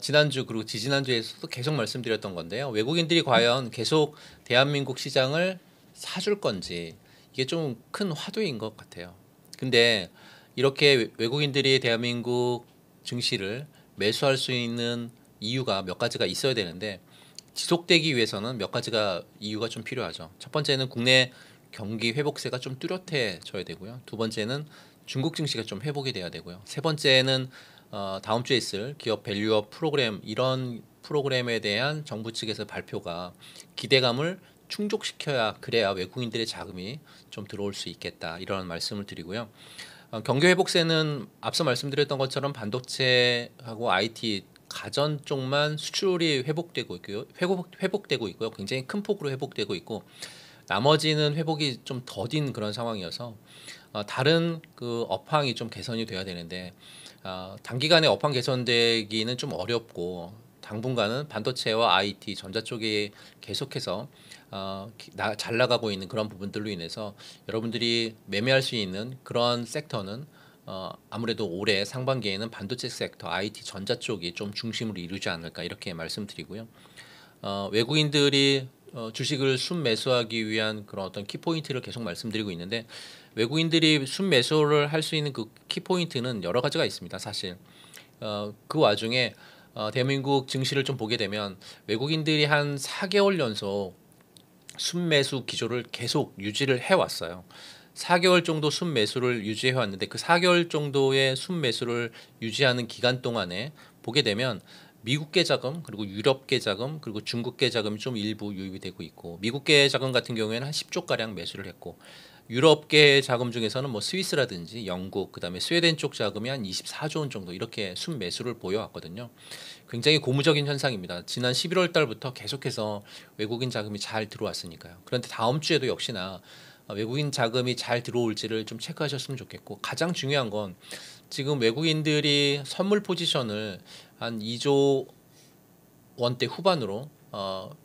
지난주 그리고 지지난주에서도 계속 말씀드렸던 건데요. 외국인들이 과연 계속 대한민국 시장을 사줄 건지, 이게 좀 큰 화두인 것 같아요. 근데 이렇게 외국인들이 대한민국 증시를 매수할 수 있는 이유가 몇 가지가 있어야 되는데, 지속되기 위해서는 몇 가지가 이유가 좀 필요하죠. 첫 번째는 국내 경기 회복세가 좀 뚜렷해져야 되고요. 두 번째는 중국 증시가 좀 회복이 돼야 되고요. 세 번째는 다음 주에 있을 기업 밸류업 프로그램, 이런 프로그램에 대한 정부 측에서 발표가 기대감을 충족시켜야, 그래야 외국인들의 자금이 좀 들어올 수 있겠다, 이런 말씀을 드리고요. 경기 회복세는 앞서 말씀드렸던 것처럼 반도체하고 IT, 가전 쪽만 수출이 회복되고 있고요. 회복되고 있고요. 굉장히 큰 폭으로 회복되고 있고, 나머지는 회복이 좀 더딘 그런 상황이어서 다른 그 업황이 좀 개선이 돼야 되는데, 단기간에 업황 개선되기는 좀 어렵고, 당분간은 반도체와 IT, 전자 쪽이 계속해서 잘 나가고 있는 그런 부분들로 인해서 여러분들이 매매할 수 있는 그런 섹터는 아무래도 올해 상반기에는 반도체 섹터, IT, 전자 쪽이 좀 중심으로 이루지 않을까, 이렇게 말씀드리고요. 외국인들이 주식을 순매수하기 위한 그런 어떤 키포인트를 계속 말씀드리고 있는데, 외국인들이 순매수를 할 수 있는 그 키포인트는 여러 가지가 있습니다. 사실 그 와중에 대한민국 증시를 좀 보게 되면 외국인들이 한 4개월 연속 순매수 기조를 계속 유지를 해왔어요. 4개월 정도 순매수를 유지해왔는데, 그 4개월 정도의 순매수를 유지하는 기간 동안에 보게 되면 미국계 자금, 그리고 유럽계 자금, 그리고 중국계 자금이 좀 일부 유입이 되고 있고, 미국계 자금 같은 경우에는 한 10조가량 매수를 했고, 유럽계 자금 중에서는 뭐 스위스라든지 영국, 그다음에 스웨덴 쪽 자금이 한 24조 원 정도 이렇게 순매수를 보여왔거든요. 굉장히 고무적인 현상입니다. 지난 11월 달부터 계속해서 외국인 자금이 잘 들어왔으니까요. 그런데 다음 주에도 역시나 외국인 자금이 잘 들어올지를 좀 체크하셨으면 좋겠고, 가장 중요한 건 지금 외국인들이 선물 포지션을 한 2조 원대 후반으로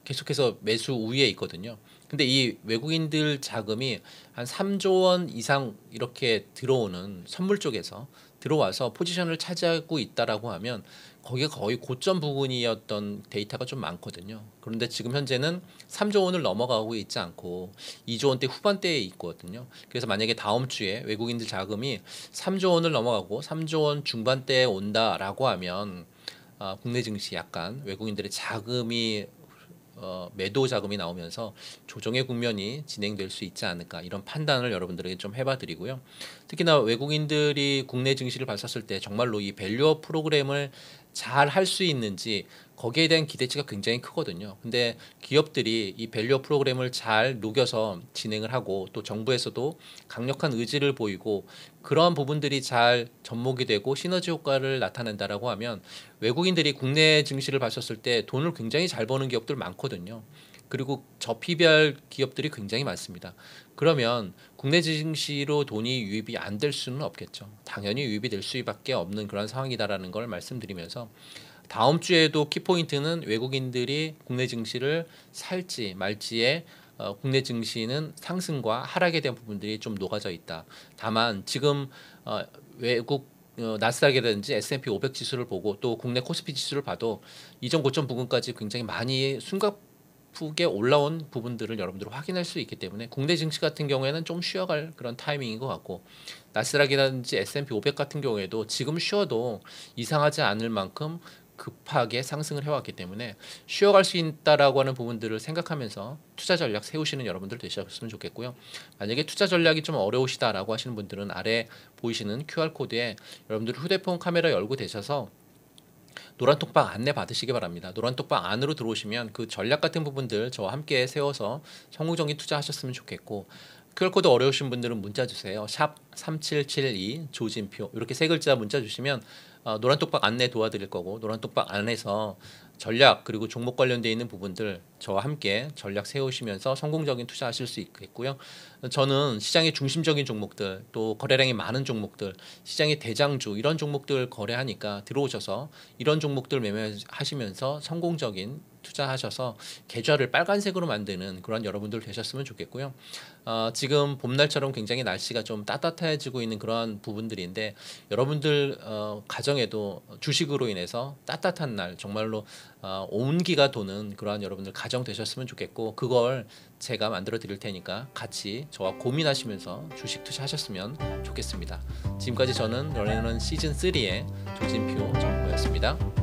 계속해서 매수 우위에 있거든요. 근데 이 외국인들 자금이 한 3조 원 이상 이렇게 들어오는, 선물 쪽에서 들어와서 포지션을 차지하고 있다라고 하면 거기가 거의 고점 부근이었던 데이터가 좀 많거든요. 그런데 지금 현재는 3조 원을 넘어가고 있지 않고 2조 원대 후반대에 있거든요. 그래서 만약에 다음 주에 외국인들 자금이 3조 원을 넘어가고 3조 원 중반대에 온다라고 하면 국내 증시 약간 외국인들의 자금이 매도 자금이 나오면서 조정의 국면이 진행될 수 있지 않을까, 이런 판단을 여러분들에게 좀 해봐드리고요. 특히나 외국인들이 국내 증시를 봤었을 때 정말로 이 밸류업 프로그램을 잘 할 수 있는지, 거기에 대한 기대치가 굉장히 크거든요. 근데 기업들이 이 밸류업 프로그램을 잘 녹여서 진행을 하고, 또 정부에서도 강력한 의지를 보이고, 그러한 부분들이 잘 접목이 되고 시너지 효과를 나타낸다라고 하면 외국인들이 국내 증시를 봤었을 때 돈을 굉장히 잘 버는 기업들 많거든요. 그리고 저 PBR 기업들이 굉장히 많습니다. 그러면 국내 증시로 돈이 유입이 안 될 수는 없겠죠. 당연히 유입이 될 수밖에 없는 그런 상황이다라는 걸 말씀드리면서, 다음 주에도 키포인트는 외국인들이 국내 증시를 살지 말지에 국내 증시는 상승과 하락에 대한 부분들이 좀 녹아져 있다. 다만 지금 외국 나스닥이라든지 S&P500 지수를 보고 또 국내 코스피 지수를 봐도 이전 고점 부근까지 굉장히 많이 순가쁘게 올라온 부분들을 여러분들 확인할 수 있기 때문에 국내 증시 같은 경우에는 좀 쉬어갈 그런 타이밍인 것 같고, 나스닥이라든지 S&P500 같은 경우에도 지금 쉬어도 이상하지 않을 만큼 급하게 상승을 해왔기 때문에 쉬어갈 수 있다라고 하는 부분들을 생각하면서 투자 전략 세우시는 여러분들 되셨으면 좋겠고요. 만약에 투자 전략이 좀 어려우시다라고 하시는 분들은 아래 보이시는 QR코드에 여러분들 휴대폰 카메라 열고 되셔서 노란톡방 안내 받으시기 바랍니다. 노란톡방 안으로 들어오시면 그 전략 같은 부분들 저와 함께 세워서 성공적인 투자하셨으면 좋겠고, QR코드 어려우신 분들은 문자 주세요. 샵 3772 조진표 이렇게 세 글자 문자 주시면 노란톡방 안내 도와드릴 거고, 노란톡방 안에서 전략 그리고 종목 관련되어 있는 부분들 저와 함께 전략 세우시면서 성공적인 투자하실 수 있겠고요. 저는 시장의 중심적인 종목들, 또 거래량이 많은 종목들, 시장의 대장주 이런 종목들 거래하니까 들어오셔서 이런 종목들 매매하시면서 성공적인 투자하셔서 계좌를 빨간색으로 만드는 그런 여러분들 되셨으면 좋겠고요. 지금 봄날처럼 굉장히 날씨가 좀 따뜻해지고 있는 그런 부분들인데, 여러분들 가정에도 주식으로 인해서 따뜻한 날 정말로 온기가 도는 그러한 여러분들 가정 되셨으면 좋겠고, 그걸 제가 만들어 드릴 테니까 같이 저와 고민하시면서 주식 투자하셨으면 좋겠습니다. 지금까지 저는 런 앤 런 시즌3의 조진표 정보였습니다.